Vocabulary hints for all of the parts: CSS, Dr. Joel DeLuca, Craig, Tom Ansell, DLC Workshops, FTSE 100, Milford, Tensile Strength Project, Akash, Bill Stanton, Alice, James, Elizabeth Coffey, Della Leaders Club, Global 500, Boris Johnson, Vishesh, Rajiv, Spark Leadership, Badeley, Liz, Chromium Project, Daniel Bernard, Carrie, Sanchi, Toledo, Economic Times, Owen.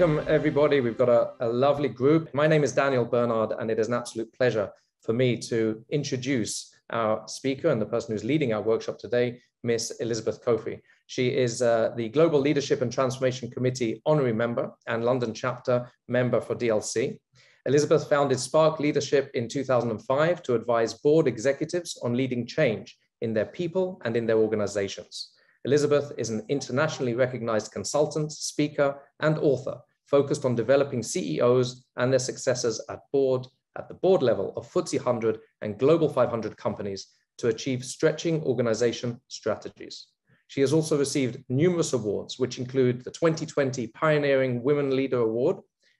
Welcome, everybody. We've got a lovely group. My name is Daniel Bernard, and it is an absolute pleasure for me to introduce our speaker and the person who's leading our workshop today, Miss Elizabeth Coffey. She is the Global Leadership and Transformation Committee Honorary Member and London Chapter Member for DLC. Elizabeth founded Spark Leadership in 2005 to advise board executives on leading change in their people and in their organizations. Elizabeth is an internationally recognized consultant, speaker, and author focused on developing CEOs and their successors at the board level of FTSE 100 and Global 500 companies to achieve stretching organization strategies. She has also received numerous awards, which include the 2020 Pioneering Women Leader Award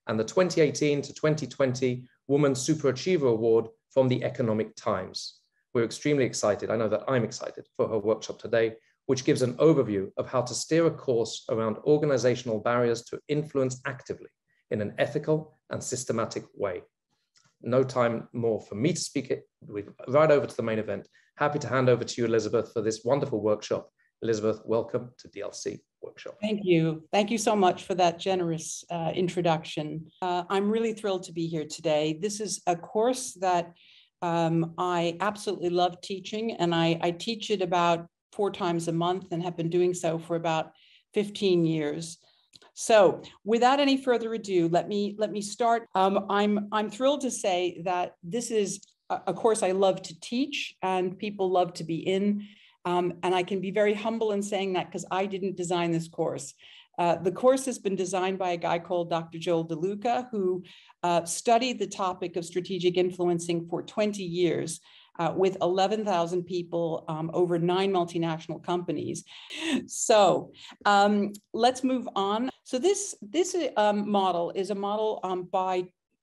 and the 2018 to 2020 Woman Superachiever Award from the Economic Times. We're extremely excited, I know that I'm excited, for her workshop today, which gives an overview of how to steer a course around organizational barriers to influence actively in an ethical and systematic way. No time more for me to speak it. We're right over to the main event. Happy to hand over to you, Elizabeth, for this wonderful workshop. Elizabeth, welcome to DLC Workshop. Thank you. Thank you so much for that generous introduction. I'm really thrilled to be here today. This is a course that I absolutely love teaching, and I teach it about 4 times a month and have been doing so for about 15 years. So without any further ado, let me start. I'm thrilled to say that this is a course I love to teach and people love to be in. And I can be very humble in saying that because I didn't design this course. The course has been designed by a guy called Dr. Joel DeLuca, who studied the topic of strategic influencing for 20 years. With 11,000 people, over 9 multinational companies. So let's move on. So this model is a model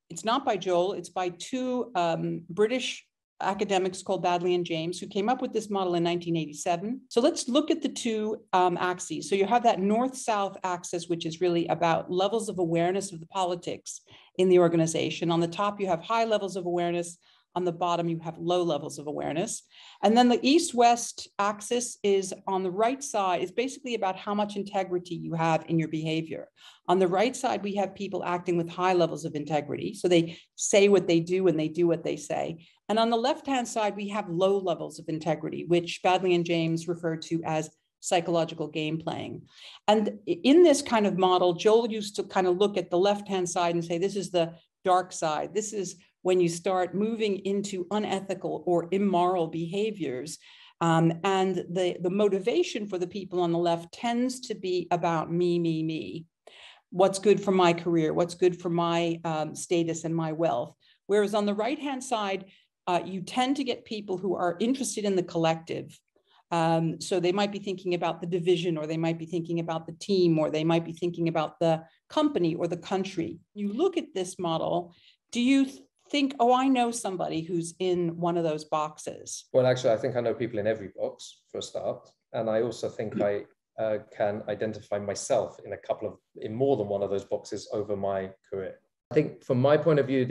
it's not by Joel, it's by 2 British academics called Badeley and James, who came up with this model in 1987. So let's look at the 2 axes. So you have that north-south axis, which is really about levels of awareness of the politics in the organization. On the top, you have high levels of awareness. On the bottom, you have low levels of awareness. And then the east-west axis is on the right side, is basically about how much integrity you have in your behavior. On the right side, we have people acting with high levels of integrity. So they say what they do and they do what they say. And on the left-hand side, we have low levels of integrity, which Badeley and James refer to as psychological game playing. And in this kind of model, Joel used to kind of look at the left-hand side and say, this is the dark side. This is when you start moving into unethical or immoral behaviors. And the motivation for the people on the left tends to be about me, me, me. What's good for my career? What's good for my status and my wealth? Whereas on the right-hand side, you tend to get people who are interested in the collective. So they might be thinking about the division, or they might be thinking about the team, or they might be thinking about the company or the country. You look at this model, do you think, oh, I know somebody who's in one of those boxes? Well, actually, I think I know people in every box for a start. And I also think I can identify myself in more than one of those boxes over my career. I think from my point of view,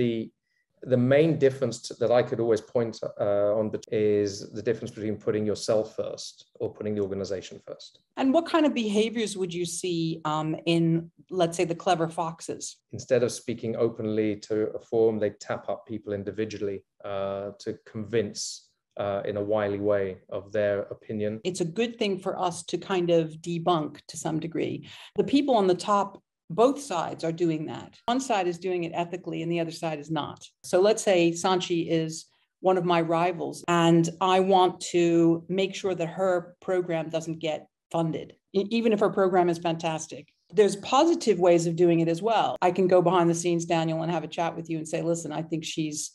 the main difference that I could always point on is the difference between putting yourself first or putting the organization first. And what kind of behaviors would you see in, let's say, the clever foxes? Instead of speaking openly to a forum, they tap up people individually to convince in a wily way of their opinion. It's a good thing for us to kind of debunk to some degree. The people on the top, both sides are doing that. One side is doing it ethically and the other side is not. So let's say Sanchi is one of my rivals and I want to make sure that her program doesn't get funded, even if her program is fantastic. There's positive ways of doing it as well. I can go behind the scenes, Daniel, and have a chat with you and say, listen, I think she's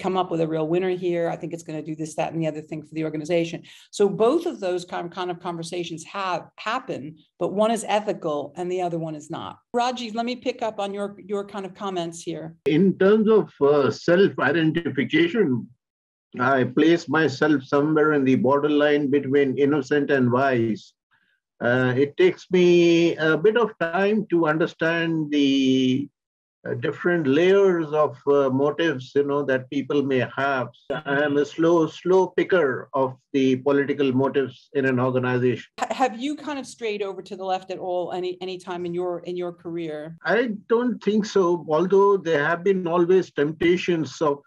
come up with a real winner here. I think it's going to do this, that, and the other thing for the organization. So both of those kind of conversations happen, but one is ethical and the other one is not. Rajiv, let me pick up on your kind of comments here. In terms of self-identification, I place myself somewhere in the borderline between innocent and wise. It takes me a bit of time to understand the different layers of motives, you know, that people may have. I am a slow picker of the political motives in an organization. Have you kind of strayed over to the left at all any time in your career? I don't think so, although there have been always temptations of,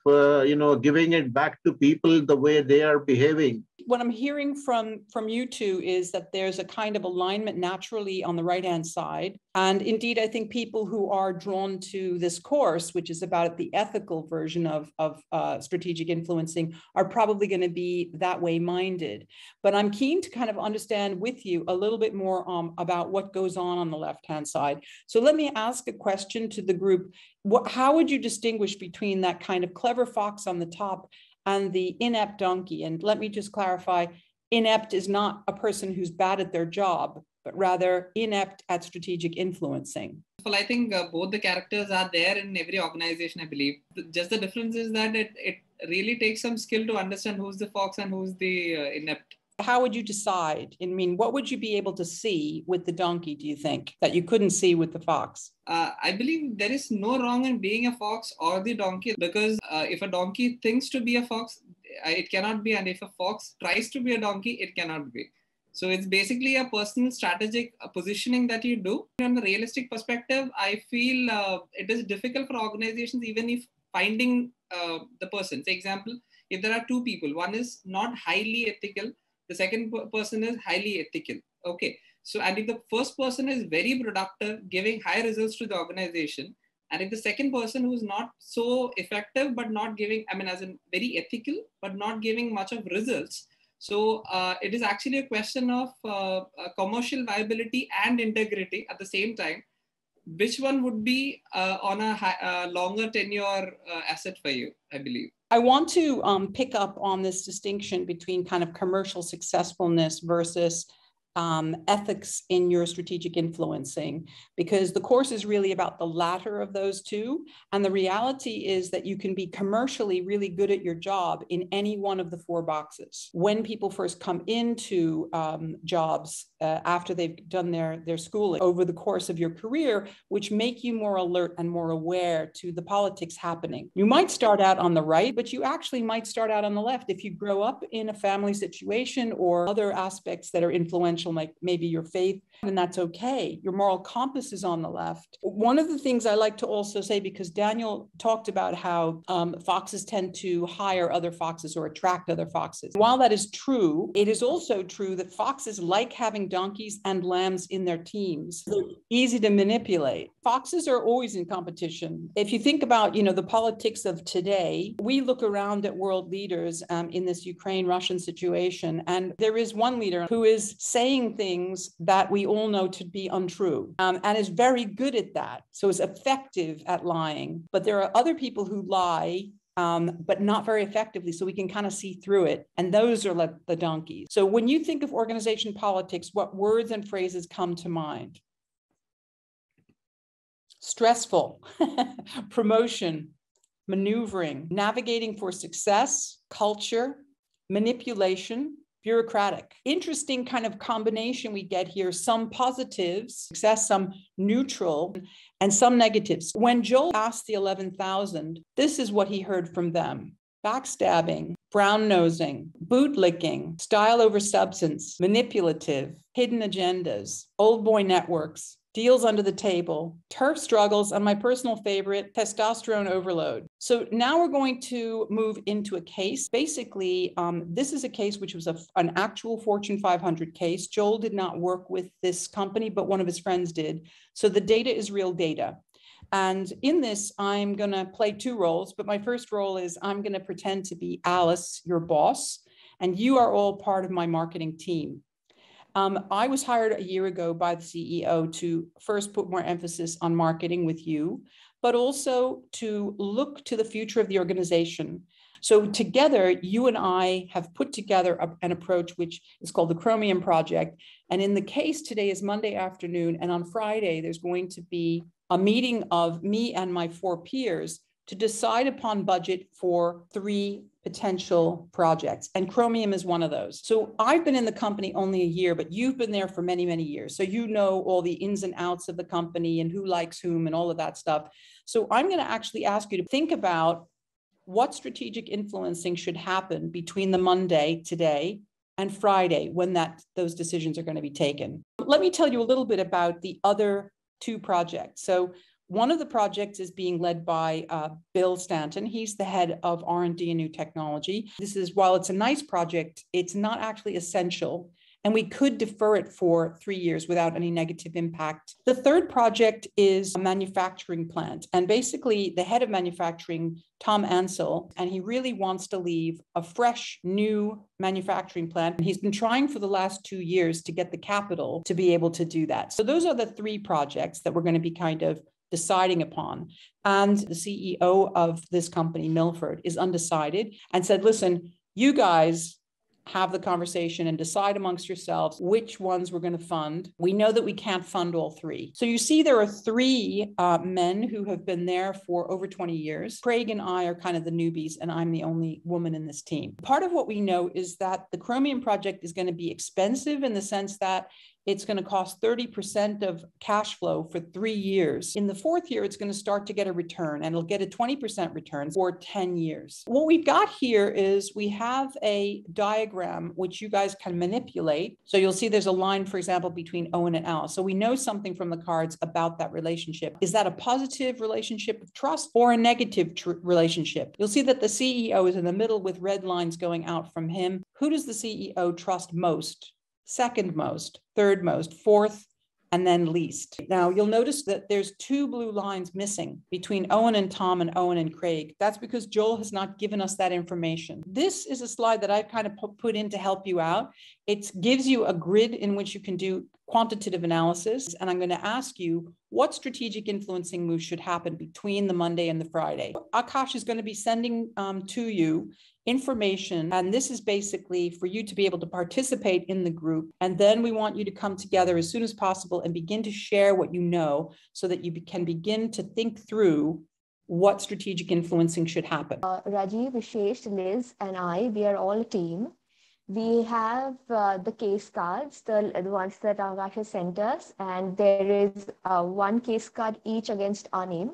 you know, giving it back to people the way they are behaving. What I'm hearing from you two is that there's a kind of alignment naturally on the right-hand side. And indeed, I think people who are drawn to this course, which is about the ethical version of strategic influencing, are probably going to be that way minded. But I'm keen to kind of understand with you a little bit more about what goes on the left-hand side. So let me ask a question to the group. How would you distinguish between that kind of clever fox on the top and the inept donkey? And let me just clarify, inept is not a person who's bad at their job, but rather inept at strategic influencing. Well, I think both the characters are there in every organization, I believe. Just the difference is that it really takes some skill to understand who's the fox and who's the inept. How would you decide? I mean, what would you be able to see with the donkey, do you think, that you couldn't see with the fox? I believe there is no wrong in being a fox or the donkey, because if a donkey thinks to be a fox, it cannot be. And if a fox tries to be a donkey, it cannot be. So it's basically a personal strategic positioning that you do. From the realistic perspective, I feel it is difficult for organizations, even if finding the person. For example, if there are two people, one is not highly ethical, the second person is highly ethical. Okay. So, and if the first person is very productive, giving high results to the organization, and if the second person who's not so effective, but not giving, I mean, as in very ethical, but not giving much of results. So it is actually a question of commercial viability and integrity at the same time. Which one would be on a longer tenure asset for you, I believe. I want to pick up on this distinction between kind of commercial successfulness versus ethics in your strategic influencing, because the course is really about the latter of those two. And the reality is that you can be commercially really good at your job in any one of the four boxes. When people first come into jobs after they've done their schooling over the course of your career, which make you more alert and more aware to the politics happening. You might start out on the right, but you actually might start out on the left if you grow up in a family situation or other aspects that are influential, like maybe your faith, and that's okay. Your moral compass is on the left. One of the things I like to also say, because Daniel talked about how foxes tend to hire other foxes or attract other foxes. While that is true, it is also true that foxes like having donkeys and lambs in their teams. They're easy to manipulate. Foxes are always in competition. If you think about, you know, the politics of today, we look around at world leaders in this Ukraine-Russian situation, and there is one leader who is saying things that we all know to be untrue and is very good at that. So is effective at lying. But there are other people who lie but not very effectively, so we can kind of see through it. And those are like the donkeys. So when you think of organization politics, what words and phrases come to mind? Stressful, promotion, maneuvering, navigating for success, culture, manipulation, bureaucratic. Interesting kind of combination we get here, some positives, success, some neutral, and some negatives. When Joel asked the 11,000, this is what he heard from them. Backstabbing, brown-nosing, bootlicking, style over substance, manipulative, hidden agendas, old boy networks, deals under the table, turf struggles, and my personal favorite, testosterone overload. So now we're going to move into a case. Basically, this is a case which was an actual Fortune 500 case. Joel did not work with this company, but one of his friends did. So the data is real data. And in this, I'm going to play two roles, but my first role is I'm going to pretend to be Alice, your boss, and you are all part of my marketing team. I was hired a year ago by the CEO to first put more emphasis on marketing with you, but also to look to the future of the organization. So together, you and I have put together an approach which is called the Chromium Project. And in the case, today is Monday afternoon, and on Friday, there's going to be a meeting of me and my four peers to decide upon budget for 3 potential projects. And Chromium is one of those. So I've been in the company only a year, but you've been there for many, many years. So you know all the ins and outs of the company and who likes whom and all of that stuff. So I'm going to actually ask you to think about what strategic influencing should happen between the Monday, today, and Friday when those decisions are going to be taken. Let me tell you a little bit about the other 2 projects. So one of the projects is being led by Bill Stanton. He's the head of R&D and new technology. This is, while it's a nice project, it's not actually essential, and we could defer it for 3 years without any negative impact. The third project is a manufacturing plant, and basically the head of manufacturing, Tom Ansell, and he really wants to leave a fresh, new manufacturing plant. And he's been trying for the last 2 years to get the capital to be able to do that. So those are the 3 projects that we're going to be kind of deciding upon. And the CEO of this company, Milford, is undecided and said, listen, you guys have the conversation and decide amongst yourselves which ones we're going to fund. We know that we can't fund all 3. So you see there are 3 men who have been there for over 20 years. Craig and I are kind of the newbies, and I'm the only woman in this team. Part of what we know is that the Chromium Project is going to be expensive in the sense that it's going to cost 30% of cash flow for 3 years. In the 4th year, it's going to start to get a return, and it'll get a 20% return for 10 years. What we've got here is we have a diagram which you guys can manipulate. So you'll see there's a line, for example, between Owen and Alice. So we know something from the cards about that relationship. Is that a positive relationship of trust or a negative relationship? You'll see that the CEO is in the middle with red lines going out from him. Who does the CEO trust most? Second most, third most, fourth, and then least. Now, you'll notice that there's 2 blue lines missing between Owen and Tom and Owen and Craig. That's because Joel has not given us that information. This is a slide that I've kind of put in to help you out. It gives you a grid in which you can do quantitative analysis. And I'm going to ask you what strategic influencing moves should happen between the Monday and the Friday. Akash is going to be sending to you information. And this is basically for you to be able to participate in the group. And then we want you to come together as soon as possible and begin to share what you know so that you can begin to think through what strategic influencing should happen. Rajiv, Vishesh, Liz, and I, we are all a team. We have the case cards, the ones that Akash has sent us, and there is 1 case card each against our name.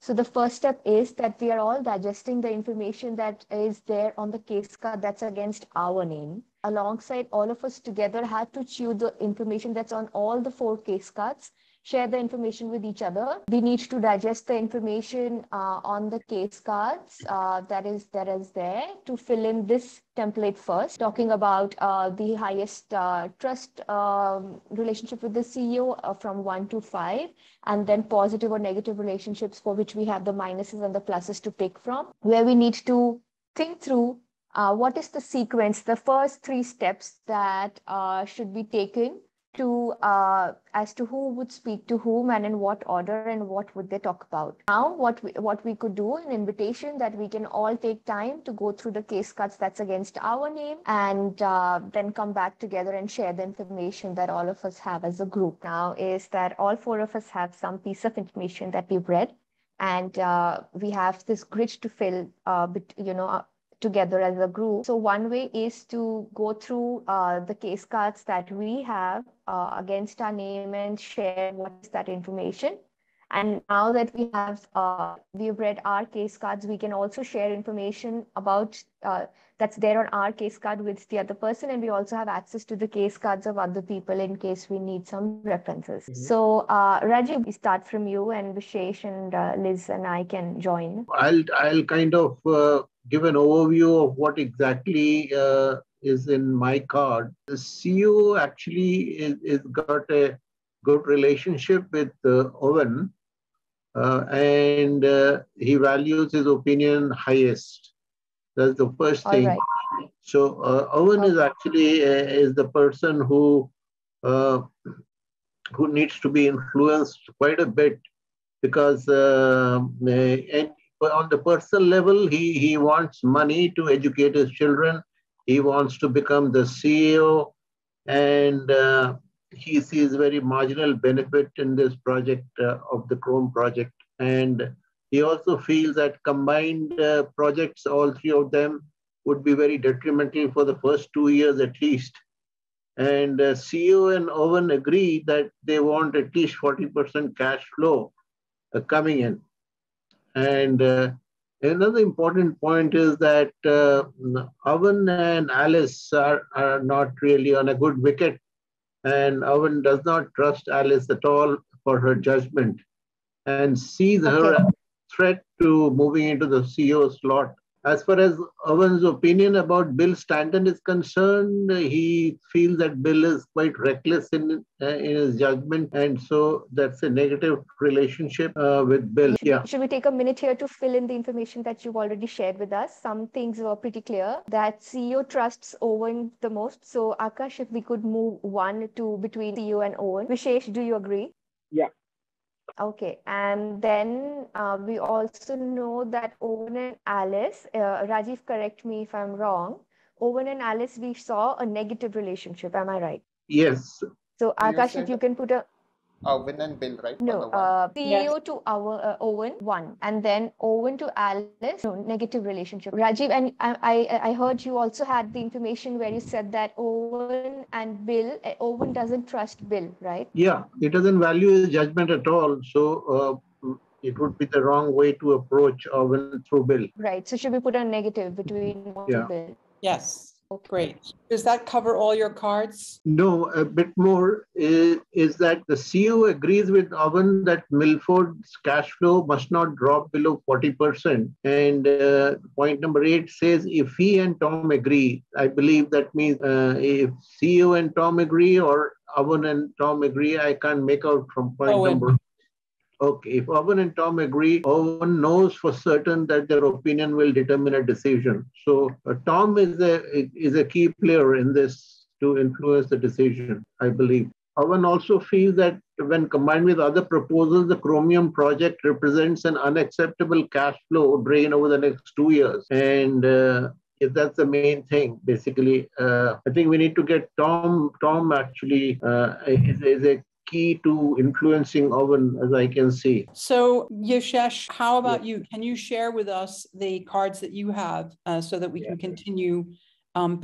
So the first step is that we are all digesting the information that is there on the case card that's against our name. Alongside, all of us together had to chew the information that's on all the 4 case cards, share the information with each other. We need to digest the information on the case cards that is there to fill in this template first, talking about the highest trust relationship with the CEO from 1 to 5, and then positive or negative relationships for which we have the minuses and the pluses to pick from, where we need to think through what is the sequence, the first 3 steps that should be taken as to who would speak to whom and in what order and what would they talk about. Now, what we could do, an invitation that we can all take time to go through the case cards that's against our name, and then come back together and share the information that all of us have as a group. Now is that all 4 of us have some piece of information that we've read, and we have this grid to fill, together as a group. So one way is to go through the case cards that we have against our name and share what is that information. And now that we have we've read our case cards, we can also share information about that's there on our case card with the other person, and we also have access to the case cards of other people in case we need some references. Mm-hmm. So Rajiv, we start from you, and Vishesh and Liz and I can join. I'll kind of give an overview of what exactly is in my card. The CEO actually is got a good relationship with Owen, and he values his opinion highest. That's the first thing. Right. So Owen is actually is the person who needs to be influenced quite a bit, because on the personal level, he wants money to educate his children. He wants to become the CEO, and he sees very marginal benefit in this project of the Chrome project. And He also feels that combined projects, all three of them, would be very detrimental for the first 2 years at least. And CEO and Owen agree that they want at least 40% cash flow coming in. And another important point is that Owen and Alice are not really on a good wicket. And Owen does not trust Alice at all for her judgment and sees her as a threat to moving into the CEO slot. As far as Owen's opinion about Bill Stanton is concerned, he feels that Bill is quite reckless in his judgment, and so that's a negative relationship with Bill. Should we take a minute here to fill in the information that you've already shared with us? Some things were pretty clear that CEO trusts Owen the most. So Akash, if we could move one to between CEO and Owen. Vishesh, do you agree? Yeah. Okay, and then we also know that Owen and Alice, Rajiv, correct me if I'm wrong, Owen and Alice, we saw a negative relationship, am I right? Yes. So Akash, if you can put a... Owen and Bill, right? No, CEO to our Owen, one. And then Owen to Alice, no, negative relationship. Rajiv, and I heard you also had the information where you said that Owen and Bill, Owen doesn't trust Bill, right? Yeah, he doesn't value his judgment at all. So it would be the wrong way to approach Owen through Bill. Right, so should we put a negative between Owen and Bill? Yes. Great. Does that cover all your cards? No, a bit more is that the CEO agrees with Owen that Milford's cash flow must not drop below 40%. And point number 8 says if he and Tom agree, I believe that means if CEO and Tom agree or Owen and Tom agree, I can't make out from point number. Okay, if Owen and Tom agree, Owen knows for certain that their opinion will determine a decision. So Tom is a key player in this to influence the decision, I believe. Owen also feels that when combined with other proposals, the Chromium Project represents an unacceptable cash flow drain over the next 2 years. And if that's the main thing, basically, I think we need to get Tom. Tom actually is a key to influencing Owen, as I can see. So, Vishesh, how about you? Can you share with us the cards that you have so that we can continue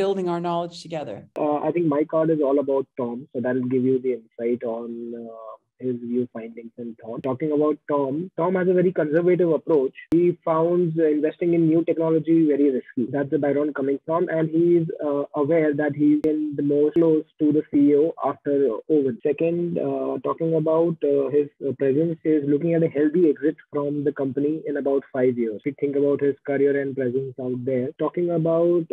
building our knowledge together? I think my card is all about Tom, so that will give you the insight on his view, findings, and thought. Talking about Tom, Tom has a very conservative approach. He found investing in new technology very risky. That's the background coming from, and he's aware that he's in the most close to the CEO after Owen. Second, talking about his presence, is looking at a healthy exit from the company in about 5 years. We think about his career and presence out there. Talking about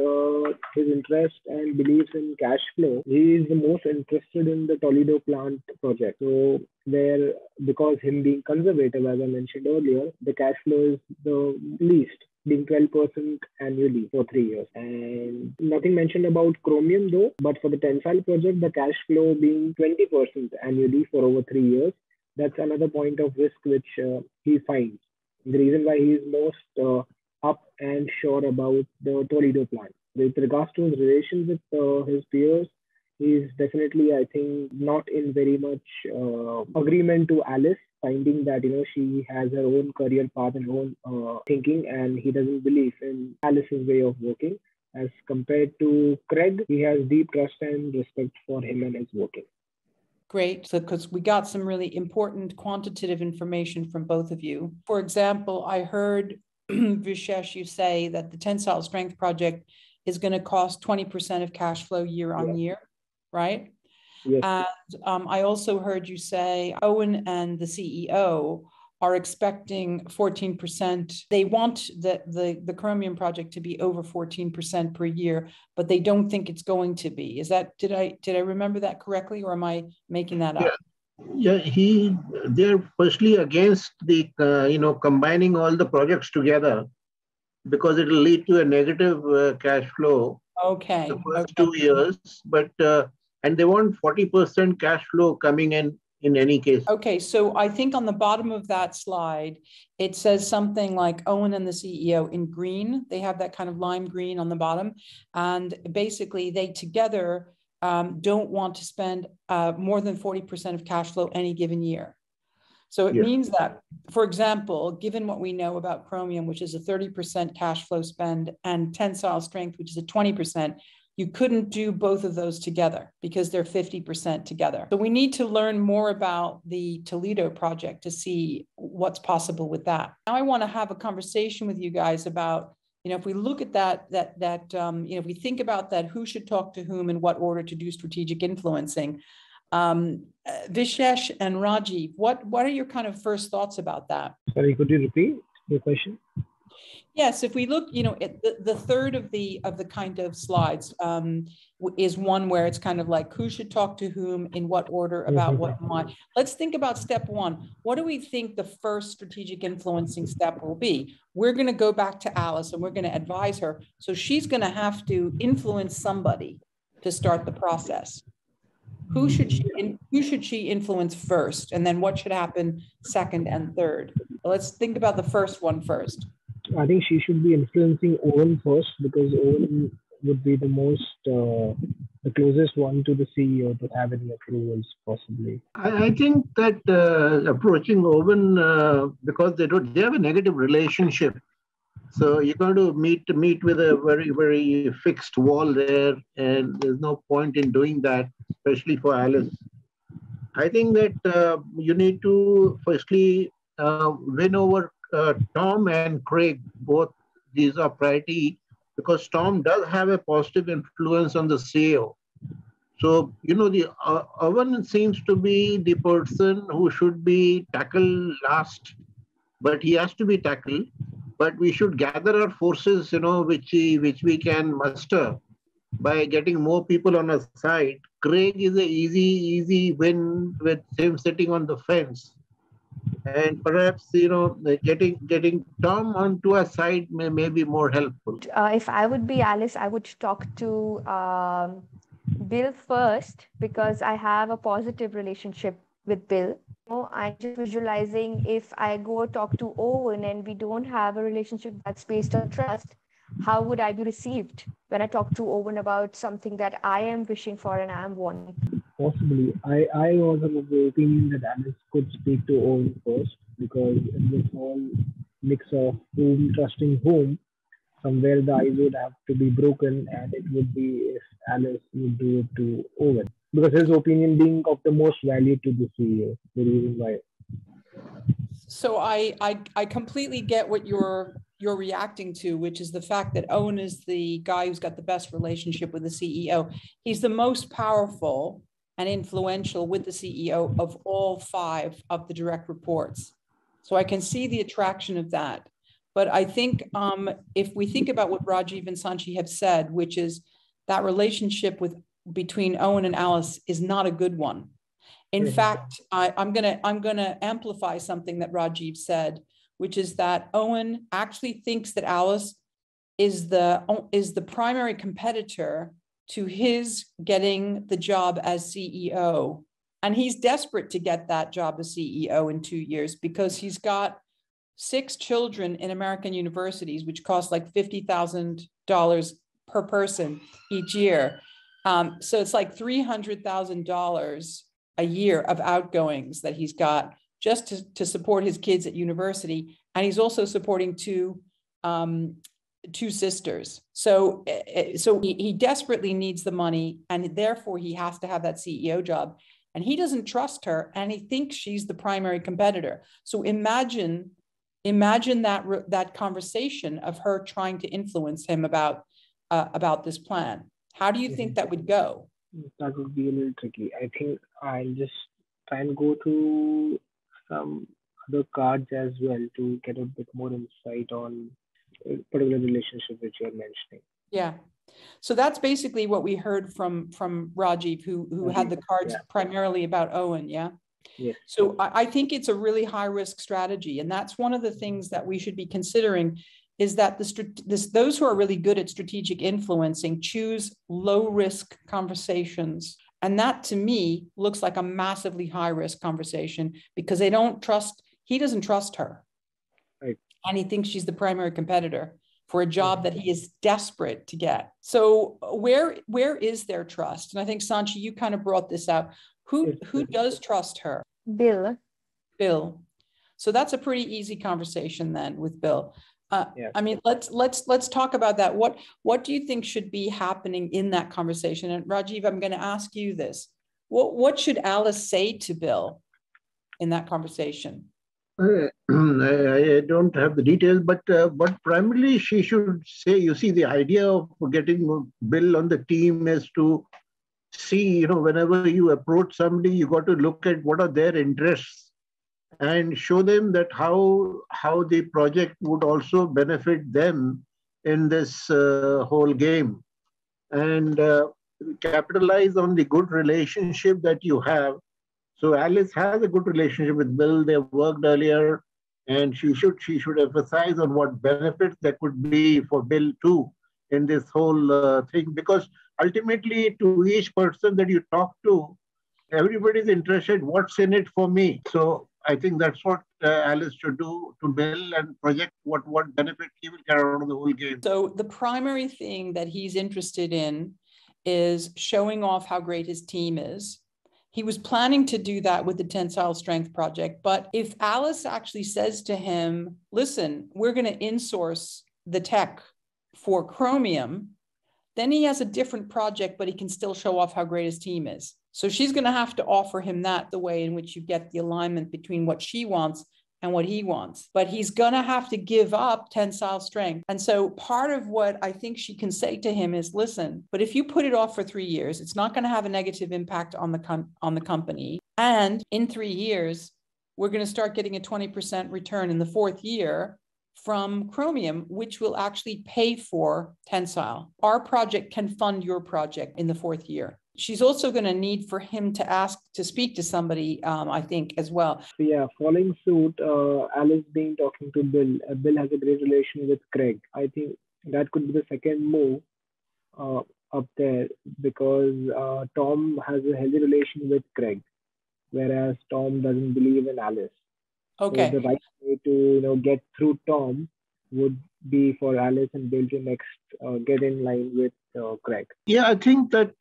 his interest and beliefs in cash flow, he is the most interested in the Toledo plant project. So there, because him being conservative, as I mentioned earlier, the cash flow is the least, being 12% annually for 3 years. And nothing mentioned about Chromium though, but for the Tensile project, the cash flow being 20% annually for over 3 years, that's another point of risk which he finds. The reason why he is most up and sure about the Toledo plant. With regards to his relations with his peers, he's definitely, I think, not in very much agreement to Alice, finding that, you know, she has her own career path and her own thinking, and he doesn't believe in Alice's way of working. As compared to Craig, he has deep trust and respect for him and his working. Great. So, because we got some really important quantitative information from both of you. For example, I heard, Vishesh, you say that the Tensile Strength Project is going to cost 20% of cash flow year on year. Right? Yes. And I also heard you say Owen and the CEO are expecting 14%. They want the Chromium project to be over 14% per year, but they don't think it's going to be. Is that, did I remember that correctly, or am I making that up? Yeah, they're firstly against the combining all the projects together because it'll lead to a negative cash flow. Okay. The first 2 years, but and they want 40% cash flow coming in any case. Okay, so I think on the bottom of that slide, it says something like Owen and the CEO in green. They have that kind of lime green on the bottom. And basically, they together don't want to spend more than 40% of cash flow any given year. So it means that, for example, given what we know about Chromium, which is a 30% cash flow spend, and Tensile Strength, which is a 20%, you couldn't do both of those together because they're 50% together. So we need to learn more about the Toledo project to see what's possible with that. Now I want to have a conversation with you guys about, you know, if we look at if we think about that, who should talk to whom in what order to do strategic influencing. Vishesh and Rajiv, what are your kind of first thoughts about that? Sorry, could you repeat your question? Yes, if we look, you know, at the third of the kind of slides is one where it's kind of like who should talk to whom in what order about what and why. Let's think about step one. What do we think the first strategic influencing step will be? We're going to go back to Alice and we're going to advise her. So she's going to have to influence somebody to start the process. Who should she influence first, and then what should happen second and third? Let's think about the first one first. I think she should be influencing Owen first, because Owen would be the most, the closest one to the CEO to have any approvals possibly. I think that approaching Owen, because they have a negative relationship. So you're going to meet with a very, very fixed wall there, and there's no point in doing that, especially for Alice. I think that you need to firstly win over Tom and Craig. Both these are priority because Tom does have a positive influence on the CEO. So, you know, the Owen seems to be the person who should be tackled last, but he has to be tackled. But we should gather our forces, you know, which we can muster by getting more people on our side. Craig is an easy win with him sitting on the fence. And perhaps, you know, getting Tom onto our side may be more helpful. If I would be Alice, I would talk to Bill first, because I have a positive relationship with Bill. Oh, I'm just visualizing if I go talk to Owen and we don't have a relationship that's based on trust, how would I be received when I talk to Owen about something that I am wishing for and I am wanting? Possibly. I was of the opinion that Alice could speak to Owen first, because in this whole mix of whom trusting whom, somewhere the ice would have to be broken, and it would be if Alice would do it to Owen. Because his opinion being of the most value to the CEO, the reason why. So I completely get what you're reacting to, which is the fact that Owen is the guy who's got the best relationship with the CEO. He's the most powerful and influential with the CEO of all five of the direct reports. So I can see the attraction of that. But I think if we think about what Rajiv and Sanchi have said, which is that relationship between Owen and Alice is not a good one. In fact, I'm gonna amplify something that Rajiv said, which is that Owen actually thinks that Alice is the primary competitor to his getting the job as CEO. And he's desperate to get that job as CEO in 2 years, because he's got 6 children in American universities, which cost like $50,000 per person each year. So it's like $300,000 a year of outgoings that he's got just to support his kids at university. And he's also supporting two sisters. So he desperately needs the money, and therefore he has to have that CEO job. And he doesn't trust her, and he thinks she's the primary competitor. So imagine that conversation of her trying to influence him about this plan. How do you think that would go? That would be a little tricky. I think I'll just try and go to some other cards as well to get a bit more insight on a particular relationship which you're mentioning. Yeah. So that's basically what we heard from Rajiv, who had the cards primarily about Owen, yeah? Yes. So I think it's a really high-risk strategy, and that's one of the things that we should be considering, is that those who are really good at strategic influencing choose low-risk conversations. And that, to me, looks like a massively high-risk conversation, because he doesn't trust her. Right. And he thinks she's the primary competitor for a job that he is desperate to get. So where is their trust? And I think, Sanchi, you kind of brought this out. Who does trust her? Bill. Bill. So that's a pretty easy conversation then with Bill. Yeah. I mean, let's talk about that. What do you think should be happening in that conversation? And Rajiv, I'm going to ask you this. What should Alice say to Bill in that conversation? I don't have the details, but primarily she should say, you see, the idea of getting Bill on the team is to see, you know, whenever you approach somebody, you got to look at what are their interests and show them that how the project would also benefit them in this whole game, and capitalize on the good relationship that you have. So Alice has a good relationship with Bill. They worked earlier, and she should emphasize on what benefits there could be for Bill too in this whole thing, because ultimately to each person that you talk to, everybody's interested, what's in it for me? So I think that's what Alice should do to Bill and project what benefit he will get out of the whole game. So the primary thing that he's interested in is showing off how great his team is. He was planning to do that with the Tensile Strength Project. But if Alice actually says to him, listen, we're going to insource the tech for Chromium, then he has a different project, but he can still show off how great his team is. So she's going to have to offer him that, the way in which you get the alignment between what she wants and what he wants. But he's going to have to give up tensile strength. And so part of what I think she can say to him is, listen, but if you put it off for 3 years, it's not going to have a negative impact on the company. And in 3 years, we're going to start getting a 20% return in the fourth year from Chromium, which will actually pay for Tensile. Our project can fund your project in the fourth year. She's also going to need for him to ask to speak to somebody, I think, as well. Yeah, following suit, Alice being talking to Bill. Bill has a great relation with Craig. I think that could be the second move up there, because Tom has a healthy relation with Craig, whereas Tom doesn't believe in Alice. Okay. So the right way to, you know, get through Tom would be for Alice and Bill to next get in line with Craig. Yeah, I think that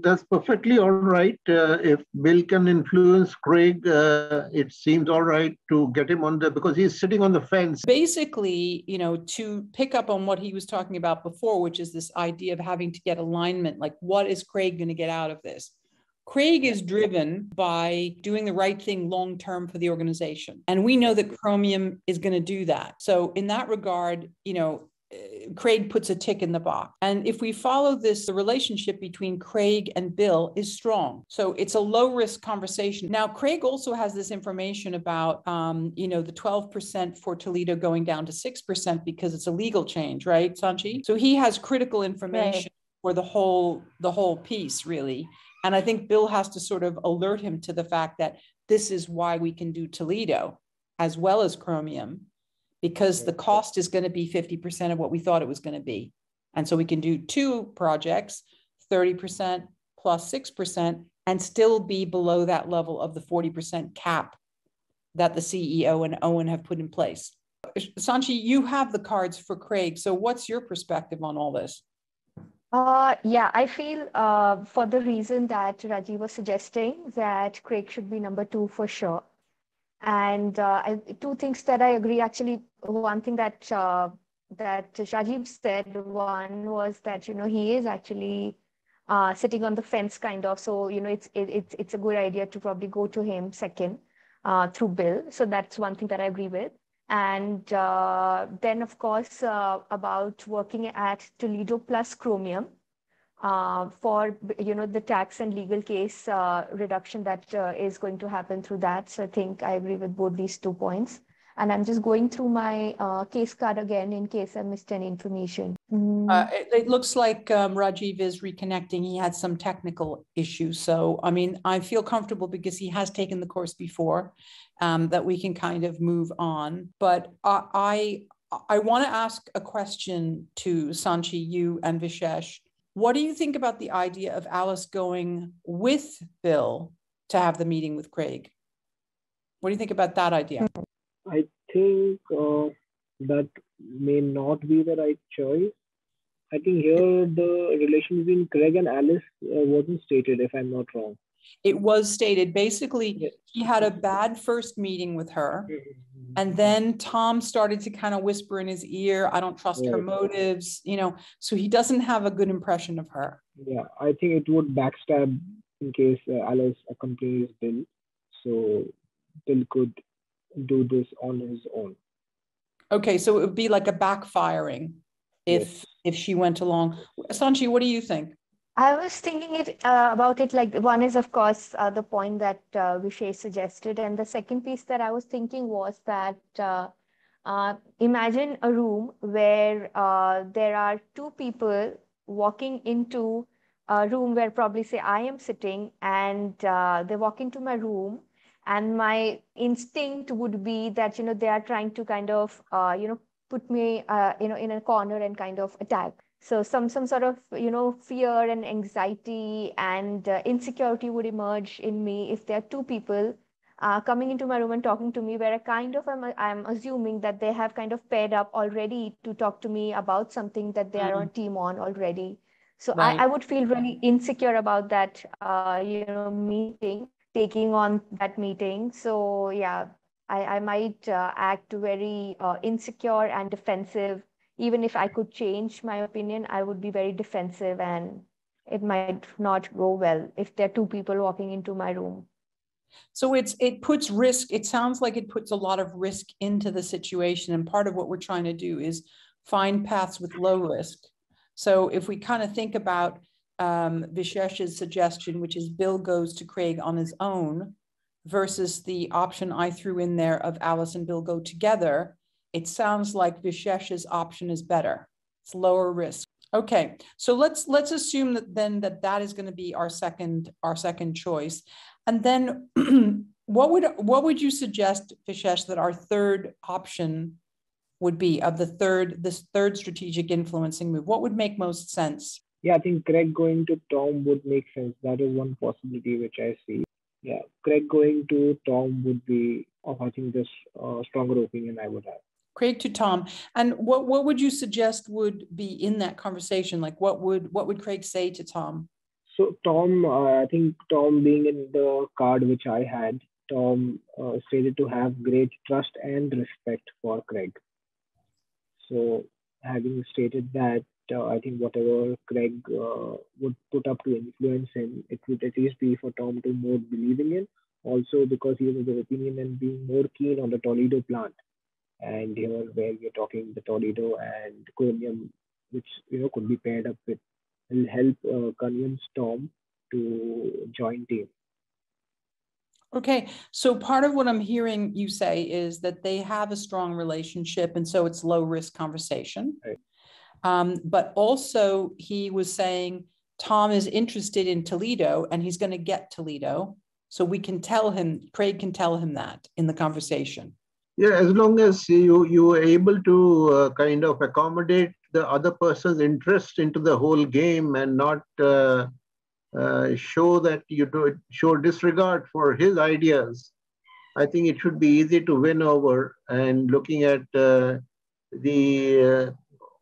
that's perfectly all right. If Bill can influence Craig, it seems all right to get him on the, because he's sitting on the fence. Basically, you know, to pick up on what he was talking about before, which is this idea of having to get alignment, like what is Craig going to get out of this? Craig is driven by doing the right thing long-term for the organization. And we know that Chromium is going to do that. So in that regard, you know, Craig puts a tick in the box. And if we follow this, the relationship between Craig and Bill is strong. So it's a low-risk conversation. Now, Craig also has this information about, you know, the 12% for Toledo going down to 6% because it's a legal change, right, Sanchi? So he has critical information for the whole piece, really. And I think Bill has to sort of alert him to the fact that this is why we can do Toledo as well as Chromium, because the cost is going to be 50% of what we thought it was going to be. And so we can do two projects, 30% plus 6%, and still be below that level of the 40% cap that the CEO and Owen have put in place. Sanchi, you have the cards for Craig. So what's your perspective on all this? Yeah, I feel for the reason that Rajiv was suggesting, that Craig should be number two for sure. And two things that I agree, actually. One thing that Rajiv said, one was that, you know, he is actually sitting on the fence kind of. So, you know, it's a good idea to probably go to him second through Bill. So that's one thing that I agree with. And then, of course, about working at Toledo plus Chromium for, you know, the tax and legal case reduction that is going to happen through that. So I think I agree with both these 2 points. And I'm just going through my case card again in case I missed any information. It looks like Rajiv is reconnecting. He had some technical issues. So, I mean, I feel comfortable because he has taken the course before, that we can kind of move on. But I want to ask a question to Sanchi, you and Vishesh. What do you think about the idea of Alice going with Bill to have the meeting with Craig? What do you think about that idea? I think that may not be the right choice. I think here the relation between Craig and Alice wasn't stated, if I'm not wrong. It was stated. Basically, yes. He had a bad first meeting with her. And then Tom started to kind of whisper in his ear, I don't trust her motives, you know, so he doesn't have a good impression of her. Yeah, I think it would backstab in case Alice accompanies Bill. So Bill could do this on his own. Okay, so it would be like a backfiring if she went along. Sanchi, what do you think? I was thinking about it like one is, of course, the point that Vishesh suggested. And the second piece that I was thinking was that imagine a room where there are two people walking into a room where probably say I am sitting, and they walk into my room, and my instinct would be that, you know, they are trying to kind of, you know, put me, you know, in a corner and kind of attack. So some sort of, you know, fear and anxiety and insecurity would emerge in me if there are two people coming into my room and talking to me, where I kind of I'm assuming that they have kind of paired up already to talk to me about something that they are on team on already. So right. I would feel really insecure about that, you know, meeting, taking on that meeting. So yeah, I might act very insecure and defensive. Even if I could change my opinion, I would be very defensive, and it might not go well if there are two people walking into my room. So it puts risk. It sounds like it puts a lot of risk into the situation. And part of what we're trying to do is find paths with low risk. So if we kind of think about Vishesh's suggestion, which is Bill goes to Craig on his own versus the option I threw in there of Alice and Bill go together, it sounds like Vishesh's option is better. It's lower risk. Okay, so let's assume that then that is going to be our second choice. And then what would you suggest, Vishesh, that our third option would be of this third strategic influencing move? What would make most sense? Yeah, I think Craig going to Tom would make sense. That is one possibility which I see. Yeah, Craig going to Tom would be, I think, this stronger opinion I would have. Craig to Tom. And what would you suggest would be in that conversation? Like what would Craig say to Tom? So Tom, I think Tom being in the card which I had, Tom stated to have great trust and respect for Craig. So having stated that, I think whatever Craig would put up to influence him, it would at least be for Tom to more believe in him. Also because he was of the opinion and being more keen on the Toledo plant. And here, where we're talking the Toledo and Chromium, which, you know, could be paired up with, will help convince Tom to join team. Okay, so part of what I'm hearing you say is that they have a strong relationship, and so it's low risk conversation. Right. But also he was saying Tom is interested in Toledo and he's going to get Toledo. So we can tell him, Craig can tell him that in the conversation. Yeah, as long as you are able to kind of accommodate the other person's interest into the whole game and not show that you do show disregard for his ideas, I think it should be easy to win over. And looking at the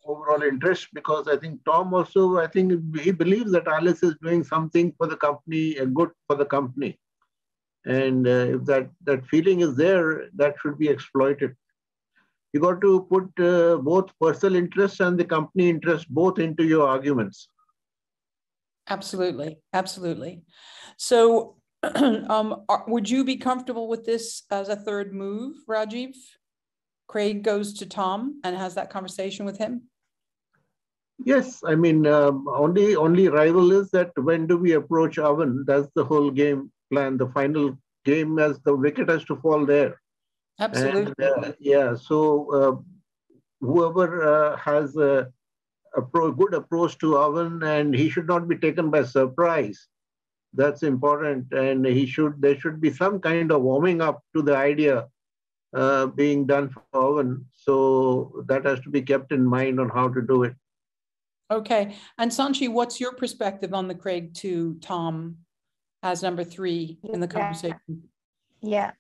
overall interest, because I think Tom also, I think he believes that Alice is doing something for the company, good for the company. And if that feeling is there, that should be exploited. You got to put both personal interests and the company interests both into your arguments. Absolutely, absolutely. So would you be comfortable with this as a third move, Rajiv? Craig goes to Tom and has that conversation with him? Yes, I mean, only rival is that when do we approach Owen? That's the whole game plan. The final game as the wicket has to fall there. Absolutely. And, yeah, so whoever has a good approach to Owen, and he should not be taken by surprise. That's important. And there should be some kind of warming up to the idea being done for Owen. So that has to be kept in mind on how to do it. Okay. And Sanchi, what's your perspective on the Craig to Tom as number three in the conversation? Yeah.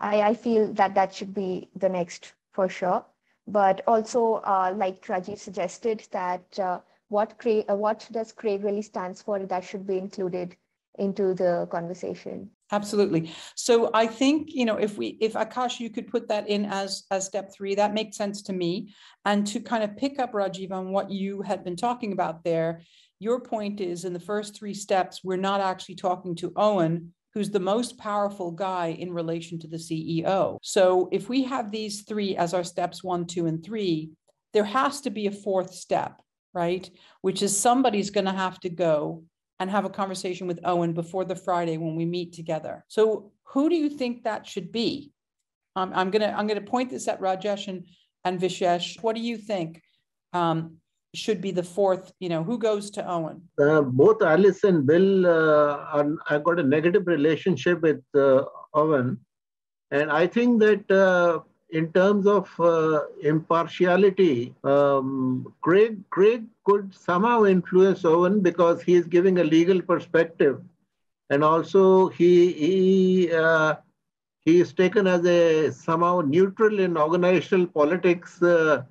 I feel that should be the next for sure. But also, like Rajiv suggested, that what does Craig really stands for that should be included into the conversation? Absolutely. So I think, you know, if Akash, you could put that in as step three, that makes sense to me. And to kind of pick up, Rajiv, on what you had been talking about there, your point is in the first three steps, we're not actually talking to Owen, who's the most powerful guy in relation to the CEO. So if we have these three as our steps 1, 2, and 3, there has to be a fourth step, right? Which is somebody's going to have to go and have a conversation with Owen before the Friday when we meet together. So who do you think that should be? I'm gonna point this at Rajesh and Vishesh. What do you think should be the fourth, you know, who goes to Owen? Both Alice and Bill, I've got a negative relationship with Owen. And I think that in terms of impartiality, Craig could somehow influence Owen because he is giving a legal perspective, and also he is taken as a somehow neutral in organizational politics. The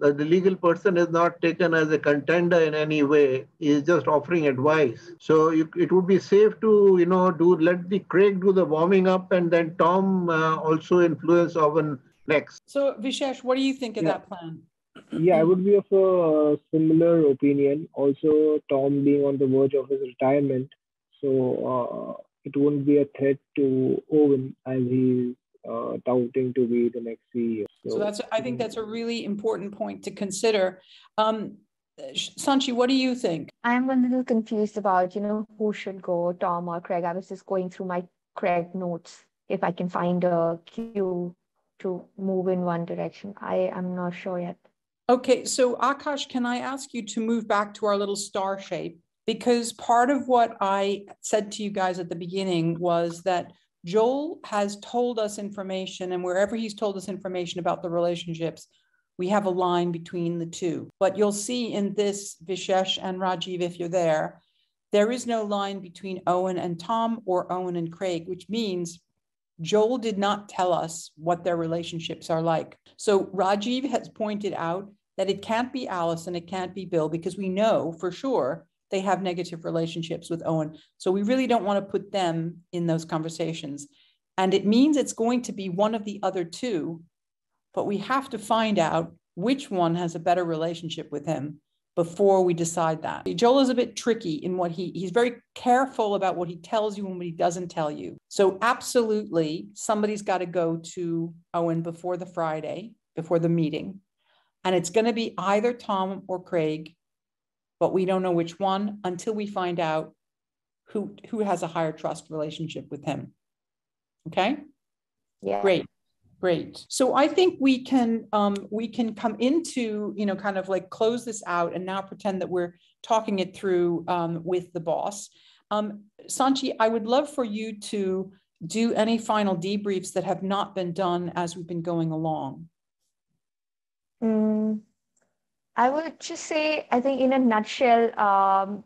legal person is not taken as a contender in any way. He is just offering advice. So it would be safe to, you know, let Craig do the warming up, and then Tom also influence Owen. Next. So, Vishesh, what do you think of that plan? Yeah, I would be of a similar opinion. Also, Tom being on the verge of his retirement, so it won't be a threat to Owen as he's touting to be the next CEO. So I think that's a really important point to consider. Sanchi, what do you think? I'm a little confused about, you know, who should go, Tom or Craig. I was just going through my Craig notes if I can find a cue to move in one direction. I am not sure yet. Okay, so Akash, can I ask you to move back to our little star shape? Because part of what I said to you guys at the beginning was that Joel has told us information, and wherever he's told us information about the relationships, we have a line between the two. But you'll see in this, Vishesh and Rajiv, if you're there, there is no line between Owen and Tom or Owen and Craig, which means Joel did not tell us what their relationships are like. So Rajiv has pointed out that it can't be Alice and it can't be Bill because we know for sure they have negative relationships with Owen. So we really don't want to put them in those conversations. And it means it's going to be one of the other two, but we have to find out which one has a better relationship with him before we decide that. Joel is a bit tricky in what he's very careful about what he tells you and what he doesn't tell you. So absolutely, somebody's got to go to Owen before the Friday, before the meeting. And it's going to be either Tom or Craig, but we don't know which one until we find out who has a higher trust relationship with him. Okay? Yeah. Great. So I think we can come into, you know, kind of like close this out and now pretend that we're talking it through with the boss. Sanchi, I would love for you to do any final debriefs that have not been done as we've been going along. I would just say, I think in a nutshell,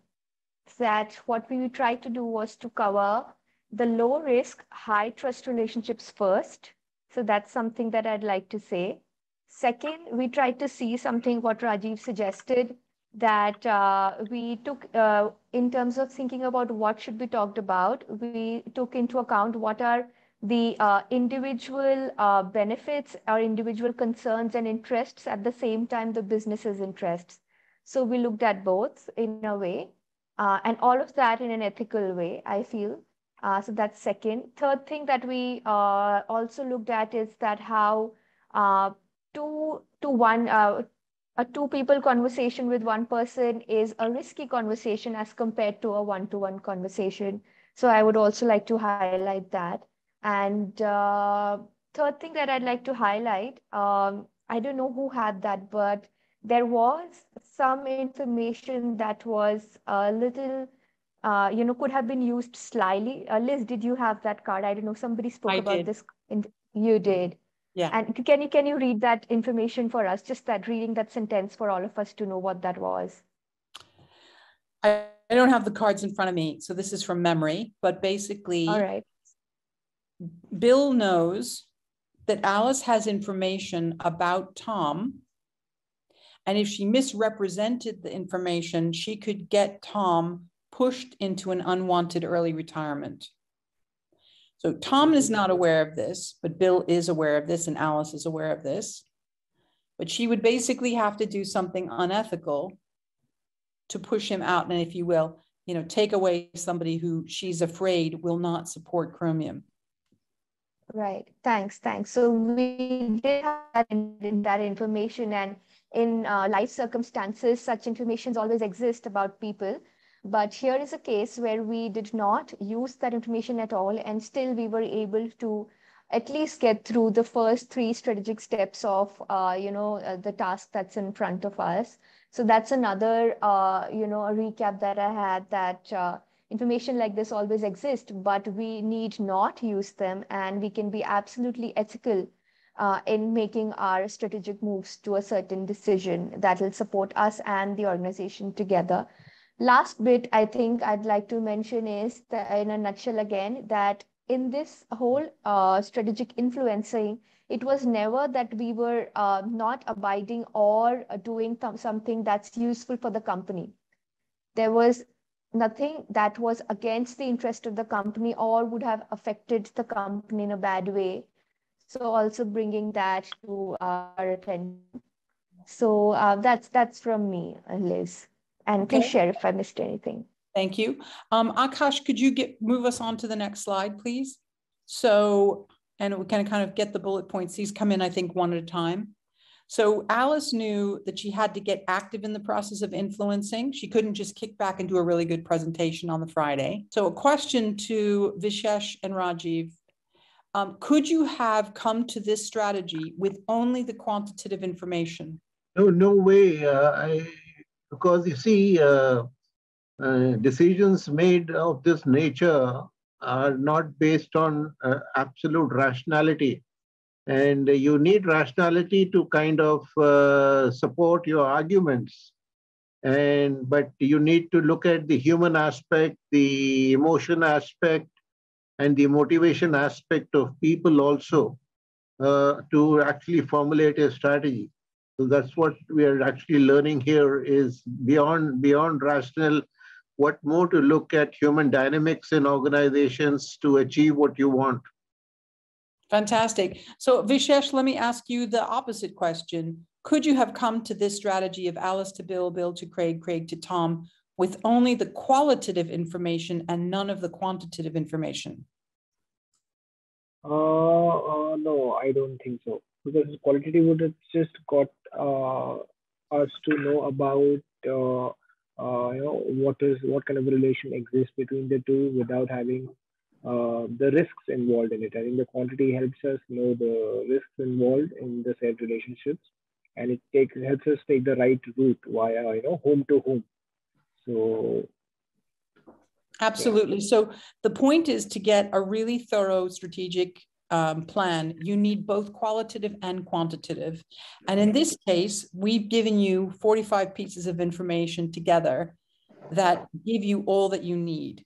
that what we tried to do was to cover the low risk, high trust relationships first. So that's something that I'd like to say. Second, we tried to see something what Rajiv suggested that we took in terms of thinking about what should be talked about. We took into account what are the individual benefits or individual concerns and interests, at the same time, the business's interests. So we looked at both in a way, and all of that in an ethical way, I feel. So that's second. Third thing that we also looked at is that how a two-people conversation with one person is a risky conversation as compared to a one-to-one conversation. So I would also like to highlight that. And third thing that I'd like to highlight, I don't know who had that, but there was some information that was a little... could have been used slyly. Liz, did you have that card? I don't know. Somebody spoke about this. You did. Yeah. And can you read that information for us? Just reading that sentence for all of us to know what that was. I don't have the cards in front of me. So this is from memory, but basically, all right. Bill knows that Alice has information about Tom And if she misrepresented the information, she could get Tom pushed into an unwanted early retirement. So Tom is not aware of this, but Bill is aware of this and Alice is aware of this. But she would basically have to do something unethical to push him out. And if you will, you know, take away somebody who she's afraid will not support Chromium. Right. Thanks. Thanks. So we did have that information, and in life circumstances, such information always exists about people. But here is a case where we did not use that information at all, and still we were able to at least get through the first three strategic steps of, the task that's in front of us. So that's another, a recap that I had, that information like this always exists, but we need not use them, and we can be absolutely ethical in making our strategic moves to a certain decision that will support us and the organization together. Last bit I think I'd like to mention is that, in a nutshell again, that in this whole strategic influencing, it was never that we were not abiding or doing something that's useful for the company. There was nothing that was against the interest of the company or would have affected the company in a bad way. So also bringing that to our attention. So that's from me, Liz. And please share if I missed anything. Thank you. Akash, could you move us on to the next slide, please? So, and we can kind of get the bullet points. These come in, I think, one at a time. So Alice knew that she had to get active in the process of influencing. She couldn't just kick back and do a really good presentation on the Friday. So a question to Vishesh and Rajiv. Could you have come to this strategy with only the quantitative information? No, no way. Because you see, decisions made of this nature are not based on absolute rationality. And you need rationality to kind of support your arguments. But you need to look at the human aspect, the emotion aspect, and the motivation aspect of people also to actually formulate a strategy. So that's what we are actually learning here, is beyond rational, what more to look at human dynamics in organizations to achieve what you want. Fantastic. So Vishesh, let me ask you the opposite question. Could you have come to this strategy of Alice to Bill, Bill to Craig, Craig to Tom with only the qualitative information and none of the quantitative information? No, I don't think so. Because qualitative would have just got us to know about what kind of relation exists between the two without having the risks involved in it. I think the quantity helps us know the risks involved in the said relationships, and it helps us take the right route via home to home. So. Absolutely. Yeah. So the point is to get a really thorough strategic plan, you need both qualitative and quantitative. And in this case, we've given you 45 pieces of information together that give you all that you need.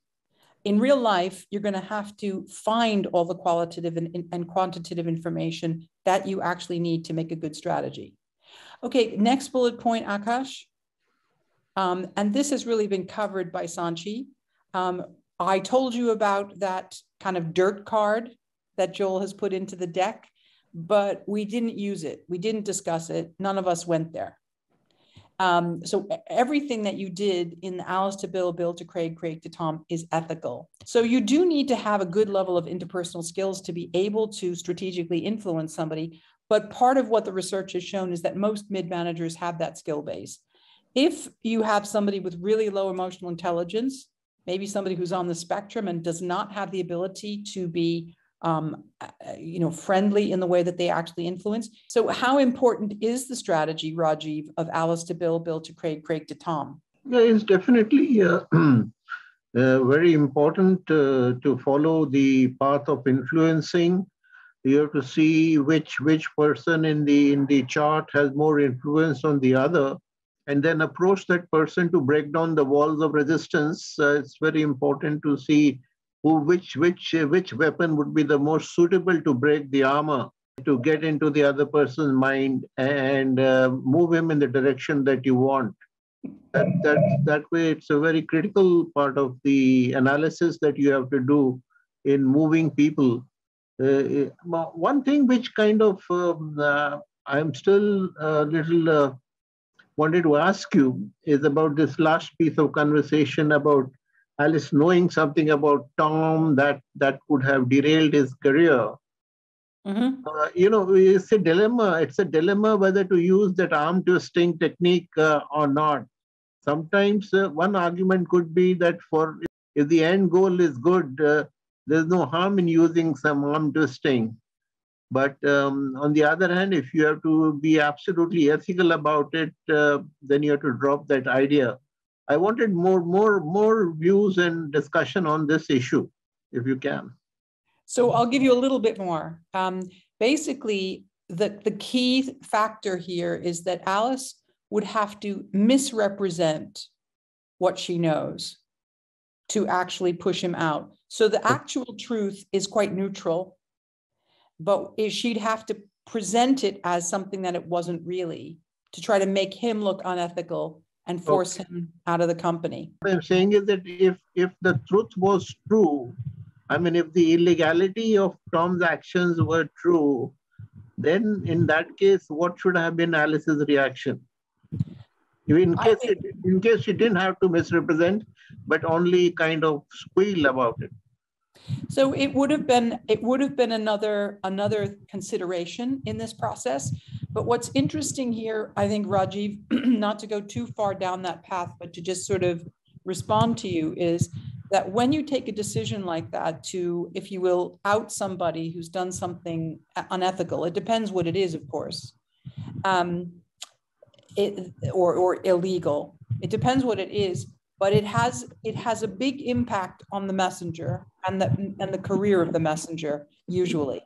In real life, you're going to have to find all the qualitative and quantitative information that you actually need to make a good strategy. Okay, next bullet point, Akash. And this has really been covered by Sanchi. I told you about that kind of dirt card that Joel has put into the deck, but we didn't use it. We didn't discuss it. None of us went there. So everything that you did in the Alice to Bill, Bill to Craig, Craig to Tom is ethical. So you do need to have a good level of interpersonal skills to be able to strategically influence somebody. But part of what the research has shown is that most mid-managers have that skill base. If you have somebody with really low emotional intelligence, maybe somebody who's on the spectrum and does not have the ability to be friendly in the way that they actually influence. So how important is the strategy, Rajiv, of Alice to Bill, Bill to Craig, Craig to Tom? Yeah, it's definitely very important to follow the path of influencing. You have to see which person in the chart has more influence on the other, and then approach that person to break down the walls of resistance. It's very important to see which weapon would be the most suitable to break the armor to get into the other person's mind and move him in the direction that you want. That way, it's a very critical part of the analysis that you have to do in moving people. One thing which kind of I'm still a little wanted to ask you is about this last piece of conversation about Alice knowing something about Tom that could have derailed his career. Mm-hmm. It's a dilemma. It's a dilemma whether to use that arm twisting technique or not. Sometimes one argument could be that if the end goal is good, there's no harm in using some arm twisting. But on the other hand, if you have to be absolutely ethical about it, then you have to drop that idea. I wanted more views and discussion on this issue, if you can. So I'll give you a little bit more. Basically, the key factor here is that Alice would have to misrepresent what she knows to actually push him out. So the actual truth is quite neutral, but she'd have to present it as something that it wasn't really to try to make him look unethical and force him out of the company. What I'm saying is that if the truth was true, I mean, if the illegality of Tom's actions were true, then in that case, what should have been Alice's reaction? In case she didn't have to misrepresent, but only kind of squeal about it. So it would have been another consideration in this process. But what's interesting here, I think, Rajiv, not to go too far down that path, but to just sort of respond to you is that when you take a decision like that to, if you will, out somebody who's done something unethical, it depends what it is, of course, or illegal. It depends what it is, but it has a big impact on the messenger and the career of the messenger usually.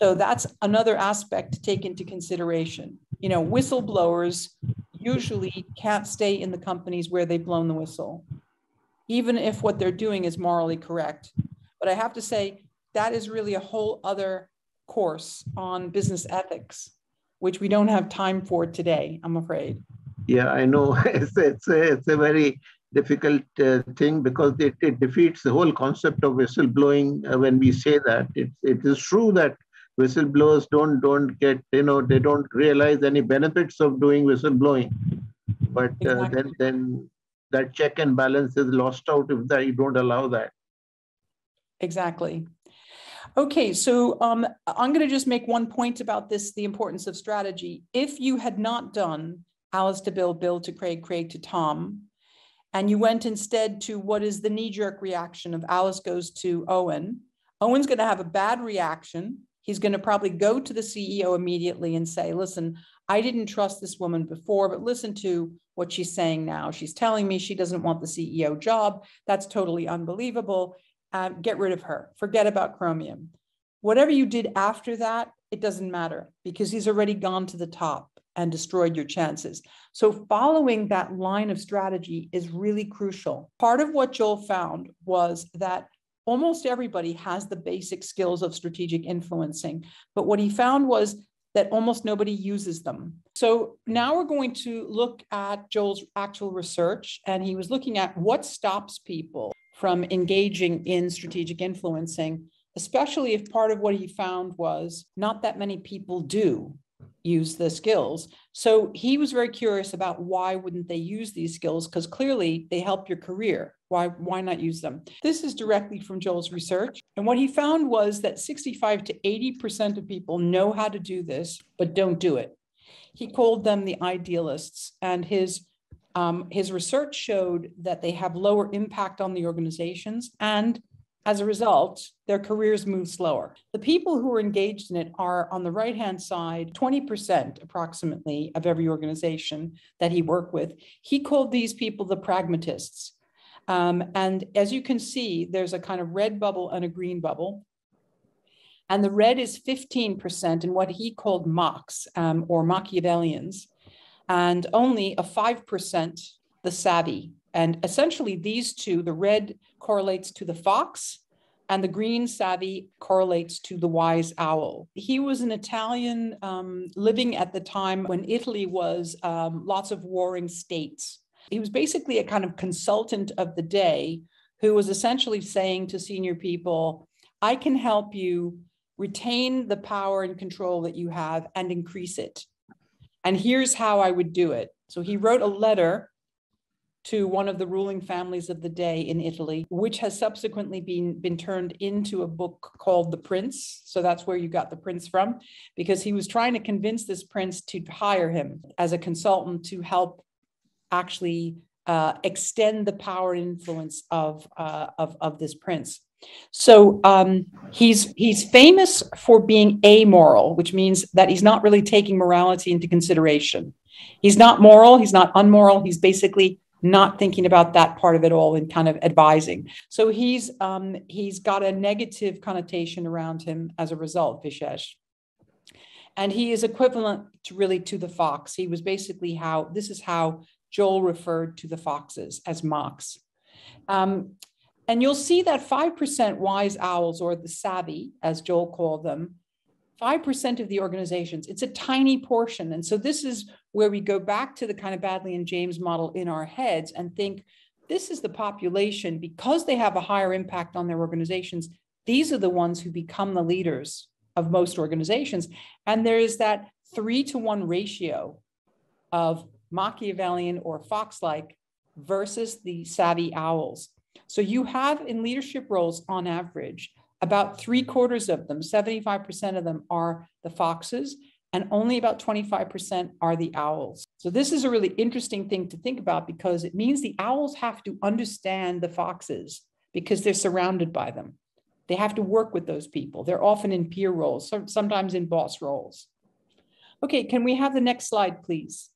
So that's another aspect to take into consideration. You know, whistleblowers usually can't stay in the companies where they've blown the whistle, even if what they're doing is morally correct. But I have to say, that is really a whole other course on business ethics, which we don't have time for today, I'm afraid. Yeah, I know. It's a very difficult thing because it defeats the whole concept of whistleblowing when we say that. It is true that whistleblowers don't get, they don't realize any benefits of doing whistleblowing. But exactly. then that check and balance is lost out if you don't allow that. Exactly. Okay, so I'm going to just make one point about this, the importance of strategy. If you had not done Alice to Bill to Craig, Craig to Tom, and you went instead to what is the knee-jerk reaction of Alice goes to Owen, Owen's going to have a bad reaction. He's going to probably go to the CEO immediately and say, listen, I didn't trust this woman before, but listen to what she's saying now. She's telling me she doesn't want the CEO job. That's totally unbelievable. Get rid of her. Forget about Chromium. Whatever you did after that, it doesn't matter because he's already gone to the top and destroyed your chances. So following that line of strategy is really crucial. Part of what Joel found was that almost everybody has the basic skills of strategic influencing, but what he found was that almost nobody uses them. So now we're going to look at Joel's actual research, and he was looking at what stops people from engaging in strategic influencing, especially if part of what he found was not that many people do use the skills. So he was very curious about why wouldn't they use these skills? Because clearly they help your career. Why not use them? This is directly from Joel's research. And what he found was that 65 to 80% of people know how to do this, but don't do it. He called them the idealists, and his research showed that they have lower impact on the organizations, and as a result, their careers move slower. The people who are engaged in it are, on the right-hand side, 20% approximately of every organization that he worked with. He called these people the pragmatists. And as you can see, there's a kind of red bubble and a green bubble. And the red is 15% in what he called mocks, or Machiavellians, and only a 5% the savvy. And essentially these two, the red correlates to the fox, And the green savvy correlates to the wise owl. He was an Italian living at the time when Italy was lots of warring states. He was basically a kind of consultant of the day who was essentially saying to senior people, I can help you retain the power and control that you have and increase it. And here's how I would do it. So he wrote a letter to one of the ruling families of the day in Italy, which has subsequently been turned into a book called The Prince. So that's where you got the prince from, because he was trying to convince this prince to hire him as a consultant to help actually extend the power and influence of this prince. So he's famous for being amoral, which means that he's not really taking morality into consideration. He's not moral, he's not unmoral, he's basically not thinking about that part of it all and kind of advising. So he's got a negative connotation around him as a result, Vishesh. And he is equivalent to really to the fox. He was basically how, this is how Joel referred to the foxes, as mox. And you'll see that 5% wise owls, or the savvy, as Joel called them, 5% of the organizations, it's a tiny portion. And so this is where we go back to the kind of Badeley and James model in our heads and think, this is the population, because they have a higher impact on their organizations. These are the ones who become the leaders of most organizations. And there is that 3-to-1 ratio of Machiavellian or fox-like versus the savvy owls. So you have in leadership roles on average, about 3/4 of them, 75% of them are the foxes, and only about 25% are the owls. So this is a really interesting thing to think about, because it means the owls have to understand the foxes because they're surrounded by them. They have to work with those people. They're often in peer roles, sometimes in boss roles. Okay, can we have the next slide, please?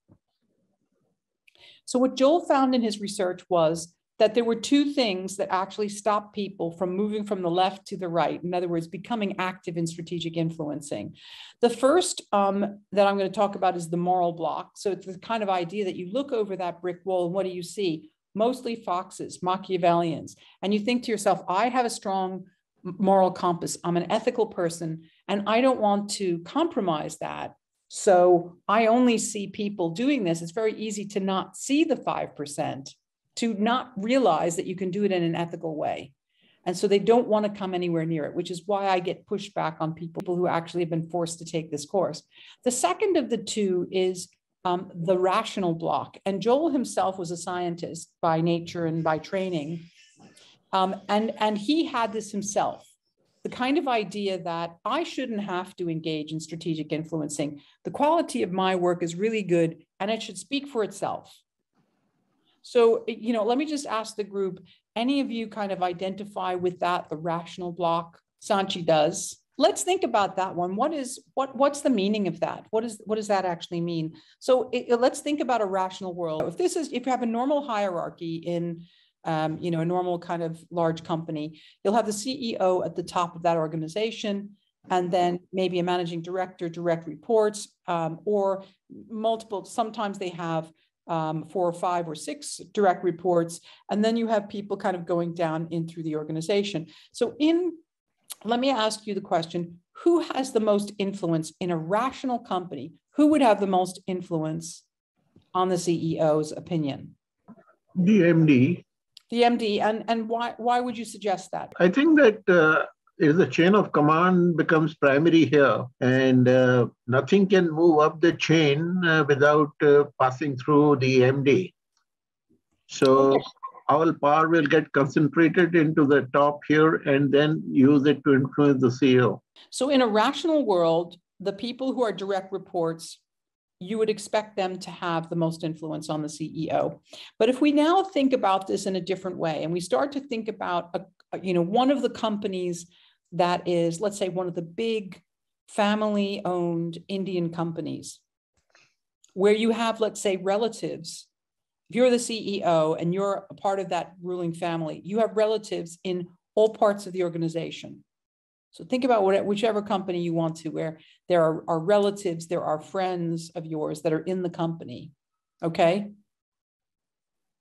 So what Joel found in his research was that there were two things that actually stopped people from moving from the left to the right. In other words, becoming active in strategic influencing. The first that I'm going to talk about is the moral block. So it's the kind of idea that you look over that brick wall and what do you see? Mostly foxes, Machiavellians. And you think to yourself, I have a strong moral compass. I'm an ethical person and I don't want to compromise that. So I only see people doing this. It's very easy to not see the 5%. To not realize that you can do it in an ethical way. And so they don't want to come anywhere near it, which is why I get pushback on people who actually have been forced to take this course. The second of the two is the rational block. And Joel himself was a scientist by nature and by training. And he had this himself, the kind of idea that I shouldn't have to engage in strategic influencing. The quality of my work is really good and it should speak for itself. So, you know, let me just ask the group, any of you kind of identify with that, the rational block? Sanchi does. Let's think about that one. What's the meaning of that? What does that actually mean? So let's think about a rational world. If you have a normal hierarchy in, you know, a normal kind of large company, you'll have the CEO at the top of that organization, and then maybe a managing director, direct reports, or multiple, sometimes they have 4 or 5 or 6 direct reports. And then you have people kind of going down in through the organization. So let me ask you the question, who has the most influence in a rational company? Who would have the most influence on the CEO's opinion? The MD. The MD. And why would you suggest that? I think that is the chain of command becomes primary here, and nothing can move up the chain without passing through the MD. So all power will get concentrated into the top here and then use it to influence the CEO. So in a rational world, the people who are direct reports, you would expect them to have the most influence on the CEO. But if we now think about this in a different way, and we start to think about one of the companies that is, let's say, one of the big family-owned Indian companies, where you have, let's say, relatives. If you're the CEO and you're a part of that ruling family, you have relatives in all parts of the organization. So think about whichever company you want to, where there are relatives, there are friends of yours that are in the company, okay?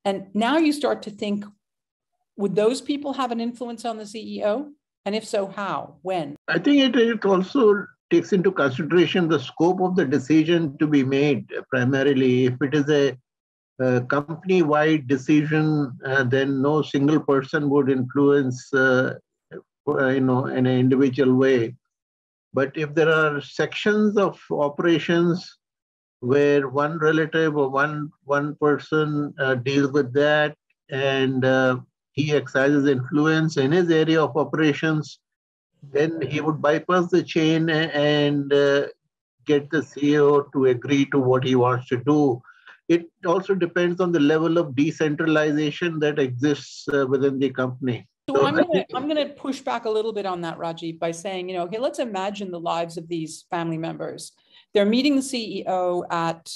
And now you start to think, would those people have an influence on the CEO? And if so, how? When? I think it also takes into consideration the scope of the decision to be made primarily. If it is a company-wide decision, then no single person would influence in an individual way. But if there are sections of operations where one relative or one person deals with that, and he exercises influence in his area of operations, then he would bypass the chain and get the CEO to agree to what he wants to do. It also depends on the level of decentralization that exists within the company. So I'm going to push back a little bit on that, Rajiv, by saying, okay, let's imagine the lives of these family members. They're meeting the CEO at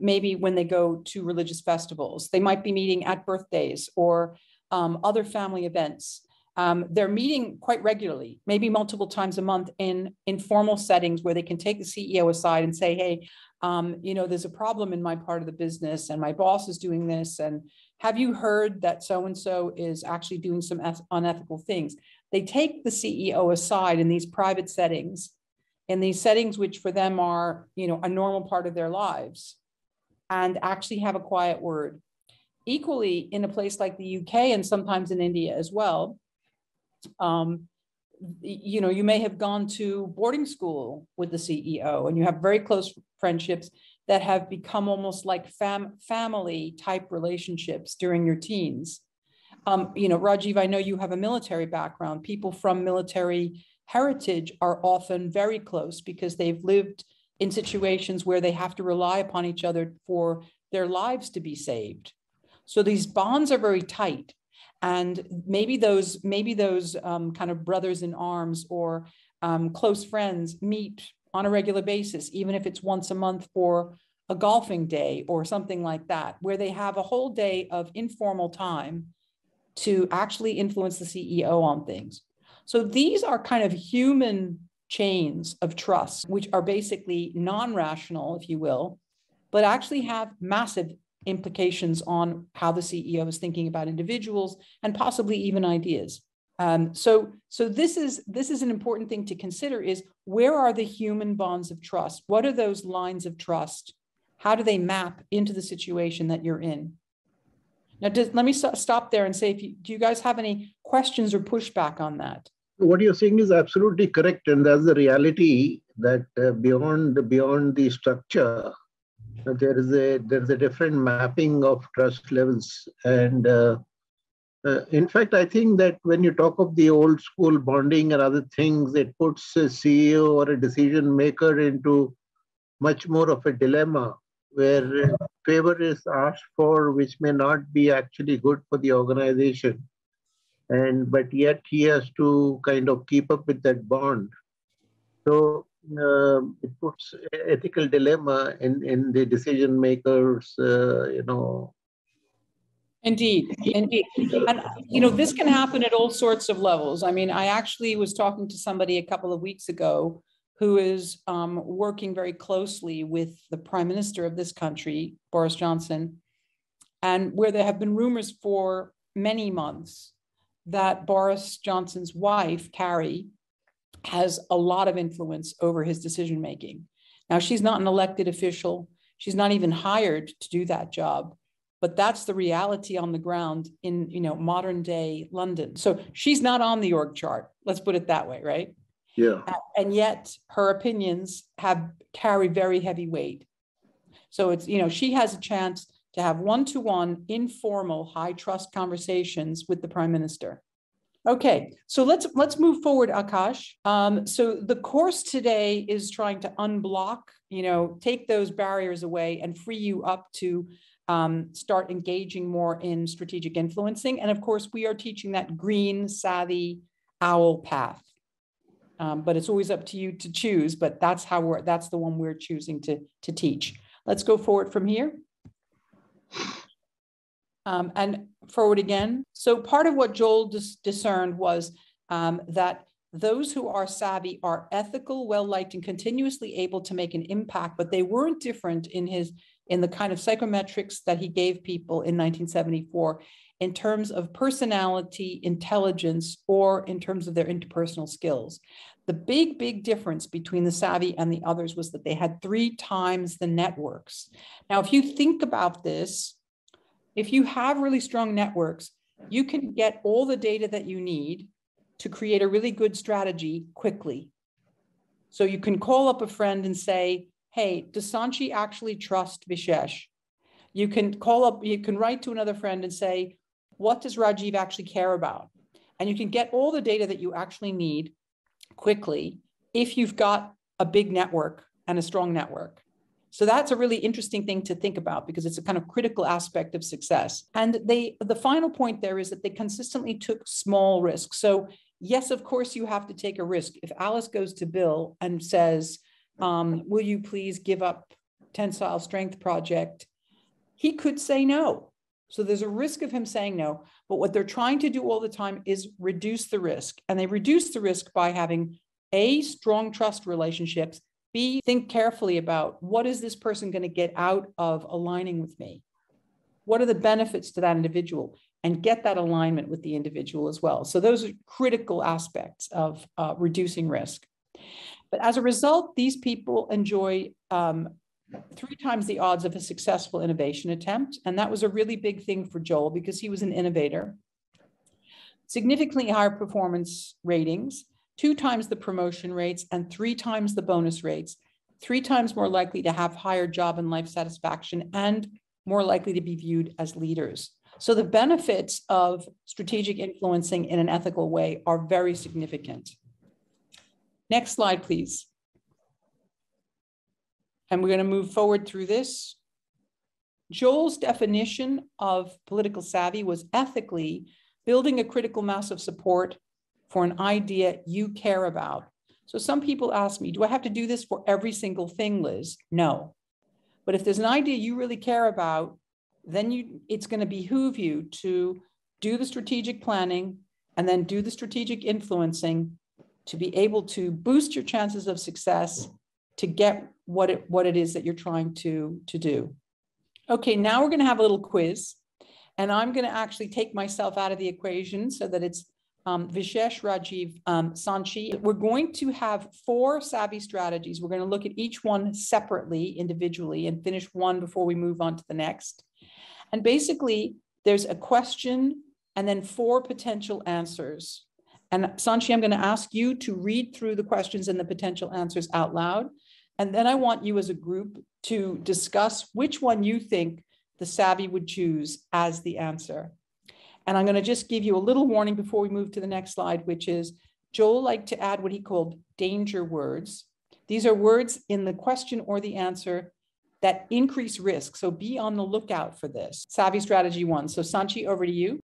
maybe when they go to religious festivals. They might be meeting at birthdays or other family events. They're meeting quite regularly, maybe multiple times a month in informal settings where they can take the CEO aside and say, hey, there's a problem in my part of the business and my boss is doing this. And have you heard that so-and-so is actually doing some unethical things? They take the CEO aside in these private settings, in these settings which for them are, a normal part of their lives, and actually have a quiet word. Equally, in a place like the UK and sometimes in India as well, you may have gone to boarding school with the CEO and you have very close friendships that have become almost like family type relationships during your teens. Rajiv, I know you have a military background. People from military heritage are often very close because they've lived in situations where they have to rely upon each other for their lives to be saved. So these bonds are very tight. And maybe those kind of brothers in arms or close friends meet on a regular basis, even if it's once a month for a golfing day or something like that, where they have a whole day of informal time to actually influence the CEO on things. So these are kind of human chains of trust, which are basically non-rational, if you will, but actually have massive implications on how the CEO is thinking about individuals and possibly even ideas. So this is an important thing to consider, is where are the human bonds of trust? What are those lines of trust? How do they map into the situation that you're in? Now, let me stop there and say, do you guys have any questions or pushback on that? What you're saying is absolutely correct. And that's the reality that beyond the structure, there's a different mapping of trust levels. And in fact, I think that when you talk of the old school bonding and other things, it puts a CEO or a decision maker into much more of a dilemma where favor is asked for, which may not be actually good for the organization. But yet he has to kind of keep up with that bond. So it puts ethical dilemma in the decision makers, Indeed. And, this can happen at all sorts of levels. I mean, I actually was talking to somebody a couple of weeks ago who is working very closely with the Prime Minister of this country, Boris Johnson, and where there have been rumors for many months that Boris Johnson's wife, Carrie, has a lot of influence over his decision-making. Now, she's not an elected official. She's not even hired to do that job. But that's the reality on the ground in, modern day London. So she's not on the org chart. Let's put it that way, right? Yeah. And yet her opinions carry very heavy weight. So it's, she has a chance to have one-to-one informal high trust conversations with the Prime Minister. Okay, so let's move forward, Akash. So the course today is trying to unblock, take those barriers away and free you up to start engaging more in strategic influencing. And of course, we are teaching that green, savvy owl path. But it's always up to you to choose, but that's the one we're choosing to teach. Let's go forward from here. And forward again. So part of what Joel discerned was that those who are savvy are ethical, well-liked, and continuously able to make an impact, but they weren't different in the kind of psychometrics that he gave people in 1974 in terms of personality, intelligence, or in terms of their interpersonal skills. The big, big difference between the savvy and the others was that they had 3 times the networks. Now, if you think about this, if you have really strong networks, you can get all the data that you need to create a really good strategy quickly. So you can call up a friend and say, hey, does Sanchi actually trust Vishesh? You can call up, you can write to another friend and say, what does Rajiv actually care about? And you can get all the data that you actually need quickly if you've got a big network and a strong network. So that's a really interesting thing to think about because it's a kind of critical aspect of success. And the final point there is that they consistently took small risks. So yes, of course you have to take a risk. If Alice goes to Bill and says, will you please give up Tensile Strength Project? He could say no. So there's a risk of him saying no, but what they're trying to do all the time is reduce the risk. And they reduce the risk by having A, strong trust relationships, B, think carefully about what is this person going to get out of aligning with me? What are the benefits to that individual? And get that alignment with the individual as well. So those are critical aspects of reducing risk. But as a result, these people enjoy 3 times the odds of a successful innovation attempt. And that was a really big thing for Joel because he was an innovator. Significantly higher performance ratings, 2 times the promotion rates and 3 times the bonus rates, 3 times more likely to have higher job and life satisfaction and more likely to be viewed as leaders. So the benefits of strategic influencing in an ethical way are very significant. Next slide, please. And we're going to move forward through this. Joel's definition of political savvy was ethically building a critical mass of support for an idea you care about. So some people ask me, do I have to do this for every single thing, Liz? No. But if there's an idea you really care about, then it's going to behoove you to do the strategic planning and then do the strategic influencing to be able to boost your chances of success to get what it is that you're trying to do. Okay, now we're going to have a little quiz, and I'm going to actually take myself out of the equation so that it's Vishesh, Rajiv, Sanchi. We're going to have 4 savvy strategies. We're going to look at each one separately, individually, and finish one before we move on to the next. And basically, there's a question and then 4 potential answers. And Sanchi, I'm going to ask you to read through the questions and the potential answers out loud. And then I want you as a group to discuss which one you think the savvy would choose as the answer. And I'm going to just give you a little warning before we move to the next slide, which is Joel liked to add what he called danger words. These are words in the question or the answer that increase risk. So be on the lookout for this. Savvy strategy 1. So Sanchi, over to you.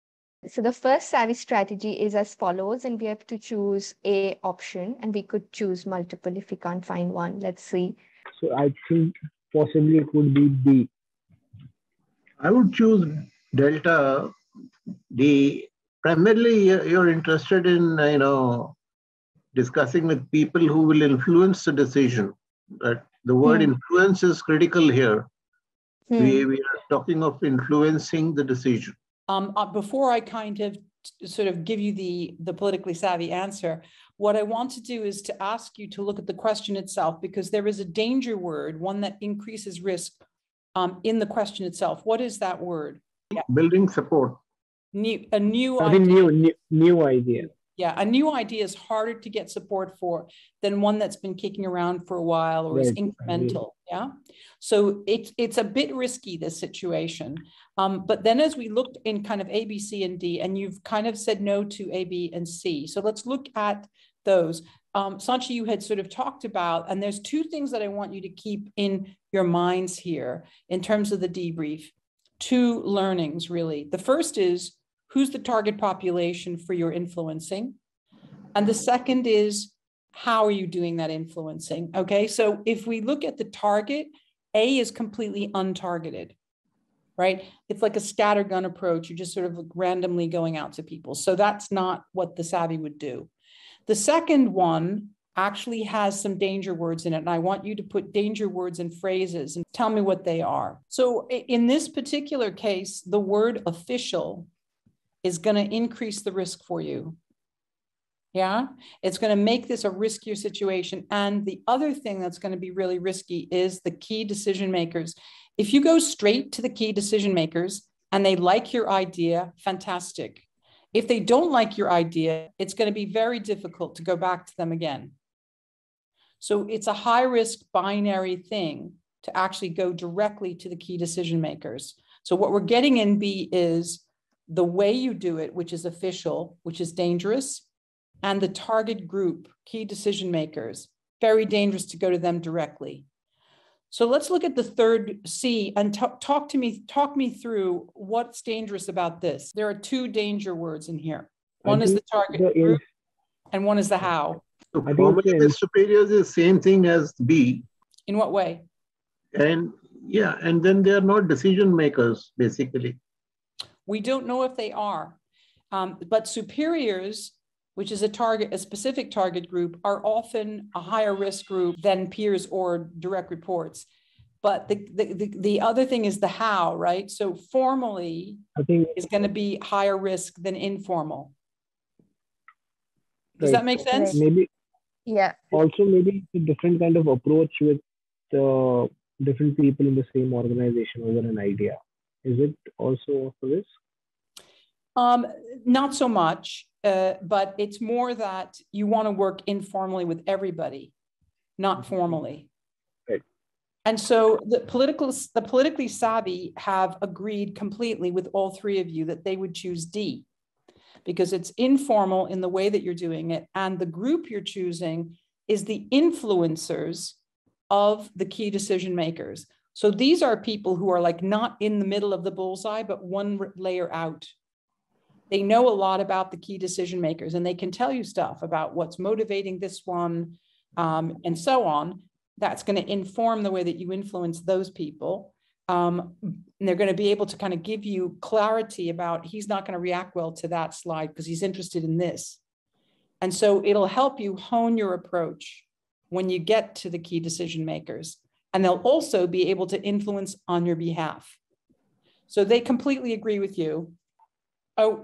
So the first savvy strategy is as follows, and we have to choose a option, and we could choose multiple if we can't find one. Let's see. So I think possibly it would be B. I would choose Delta D. Primarily, you're interested in, discussing with people who will influence the decision. But the word influence is critical here. We are talking of influencing the decision. Before I kind of sort of give you the politically savvy answer, what I want to do is to ask you to look at the question itself, because there is a danger word, one that increases risk in the question itself. What is that word? Yeah. Building support. A new idea. Yeah, a new idea is harder to get support for than one that's been kicking around for a while or is incremental, yeah? So it's a bit risky, this situation. But then as we looked in kind of A, B, C, and D, and you've kind of said no to A, B, and C. So let's look at those. Sanchi, you had sort of talked about, and there's 2 things that I want you to keep in your minds here in terms of the debrief. 2 learnings, really. The first is, who's the target population for your influencing? And the second is, how are you doing that influencing? Okay, so if we look at the target, A is completely untargeted, right? It's like a scattergun approach. You're just sort of randomly going out to people. So that's not what the savvy would do. The second one actually has some danger words in it. And I want you to put danger words and phrases and tell me what they are. So in this particular case, the word official is going to increase the risk for you. Yeah, it's going to make this a riskier situation. And the other thing that's going to be really risky is the key decision makers. If you go straight to the key decision makers and they like your idea, fantastic. If they don't like your idea, it's going to be very difficult to go back to them again. So it's a high risk binary thing to actually go directly to the key decision makers. So what we're getting in B is the way you do it, which is official, which is dangerous, and the target group, key decision makers, very dangerous to go to them directly. So let's look at the third C and talk me through what's dangerous about this. There are two danger words in here. One is the target group and one is the how. So probably superior is the same thing as B. In what way? And yeah, and then they are not decision makers, basically. We don't know if they are, but superiors, which is a specific target group, are often a higher risk group than peers or direct reports. But the other thing is the how, right? So formally is going to be higher risk than informal. Does that make sense? Maybe. Yeah. Also, maybe it's a different kind of approach with different people in the same organization over an idea. Is it also a risk? Not so much. But it's more that you want to work informally with everybody, not formally. Right. And so the politically savvy have agreed completely with all three of you that they would choose D, because it's informal in the way that you're doing it. And the group you're choosing is the influencers of the key decision makers. So these are people who are like not in the middle of the bullseye, but one layer out. They know a lot about the key decision makers and they can tell you stuff about what's motivating this one and so on. That's going to inform the way that you influence those people. And they're going to be able to kind of give you clarity about he's not going to react well to that slide because he's interested in this. And so it'll help you hone your approach when you get to the key decision makers. And they'll also be able to influence on your behalf. So they completely agree with you. Oh,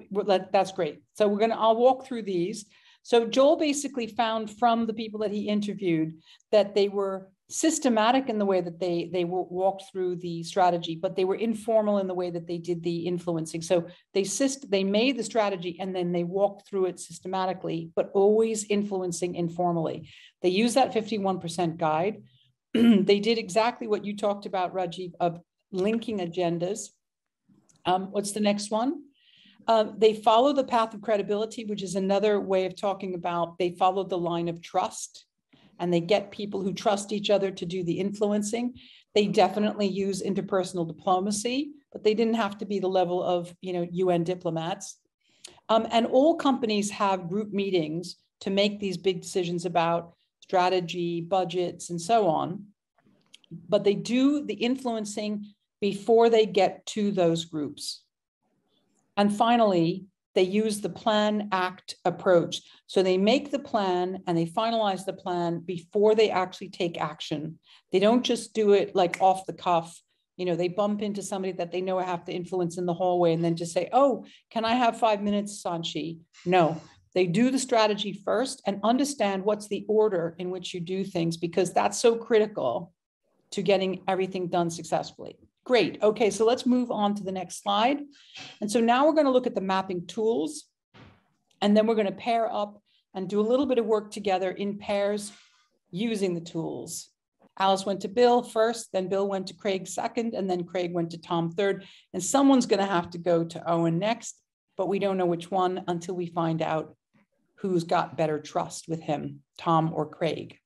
that's great. So I'll walk through these. So Joel basically found from the people that he interviewed that they were systematic in the way that they walked through the strategy, but they were informal in the way that they did the influencing. So they made the strategy and then they walked through it systematically, but always influencing informally. They used that 51% guide. They did exactly what you talked about, Rajiv, of linking agendas. What's the next one? They follow the path of credibility, which is another way of talking about they follow the line of trust and they get people who trust each other to do the influencing. They definitely use interpersonal diplomacy, but they didn't have to be the level of UN diplomats. And all companies have group meetings to make these big decisions about strategy, budgets, and so on. But they do the influencing before they get to those groups. And finally, they use the plan act approach. So they make the plan and they finalize the plan before they actually take action. They don't just do it like off the cuff. They bump into somebody that they know I have to influence in the hallway and then just say, oh, can I have 5 minutes, Sanchi? No, they do the strategy first and understand what's the order in which you do things, because that's so critical to getting everything done successfully. Great. Okay, so let's move on to the next slide. And so now we're going to look at the mapping tools, and then we're going to pair up and do a little bit of work together in pairs using the tools. Alice went to Bill first, then Bill went to Craig second, and then Craig went to Tom third. And someone's going to have to go to Owen next, but we don't know which one until we find out who's got better trust with him, Tom or Craig.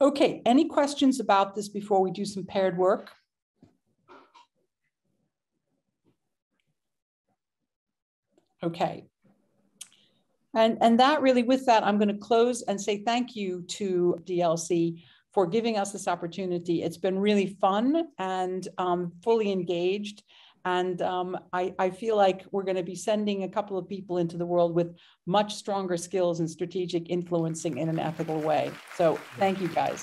Okay, any questions about this before we do some paired work? Okay, and that really, with that, I'm going to close and say thank you to DLC for giving us this opportunity. It's been really fun and fully engaged. And I feel like we're going to be sending a couple of people into the world with much stronger skills in strategic influencing in an ethical way. So thank you guys.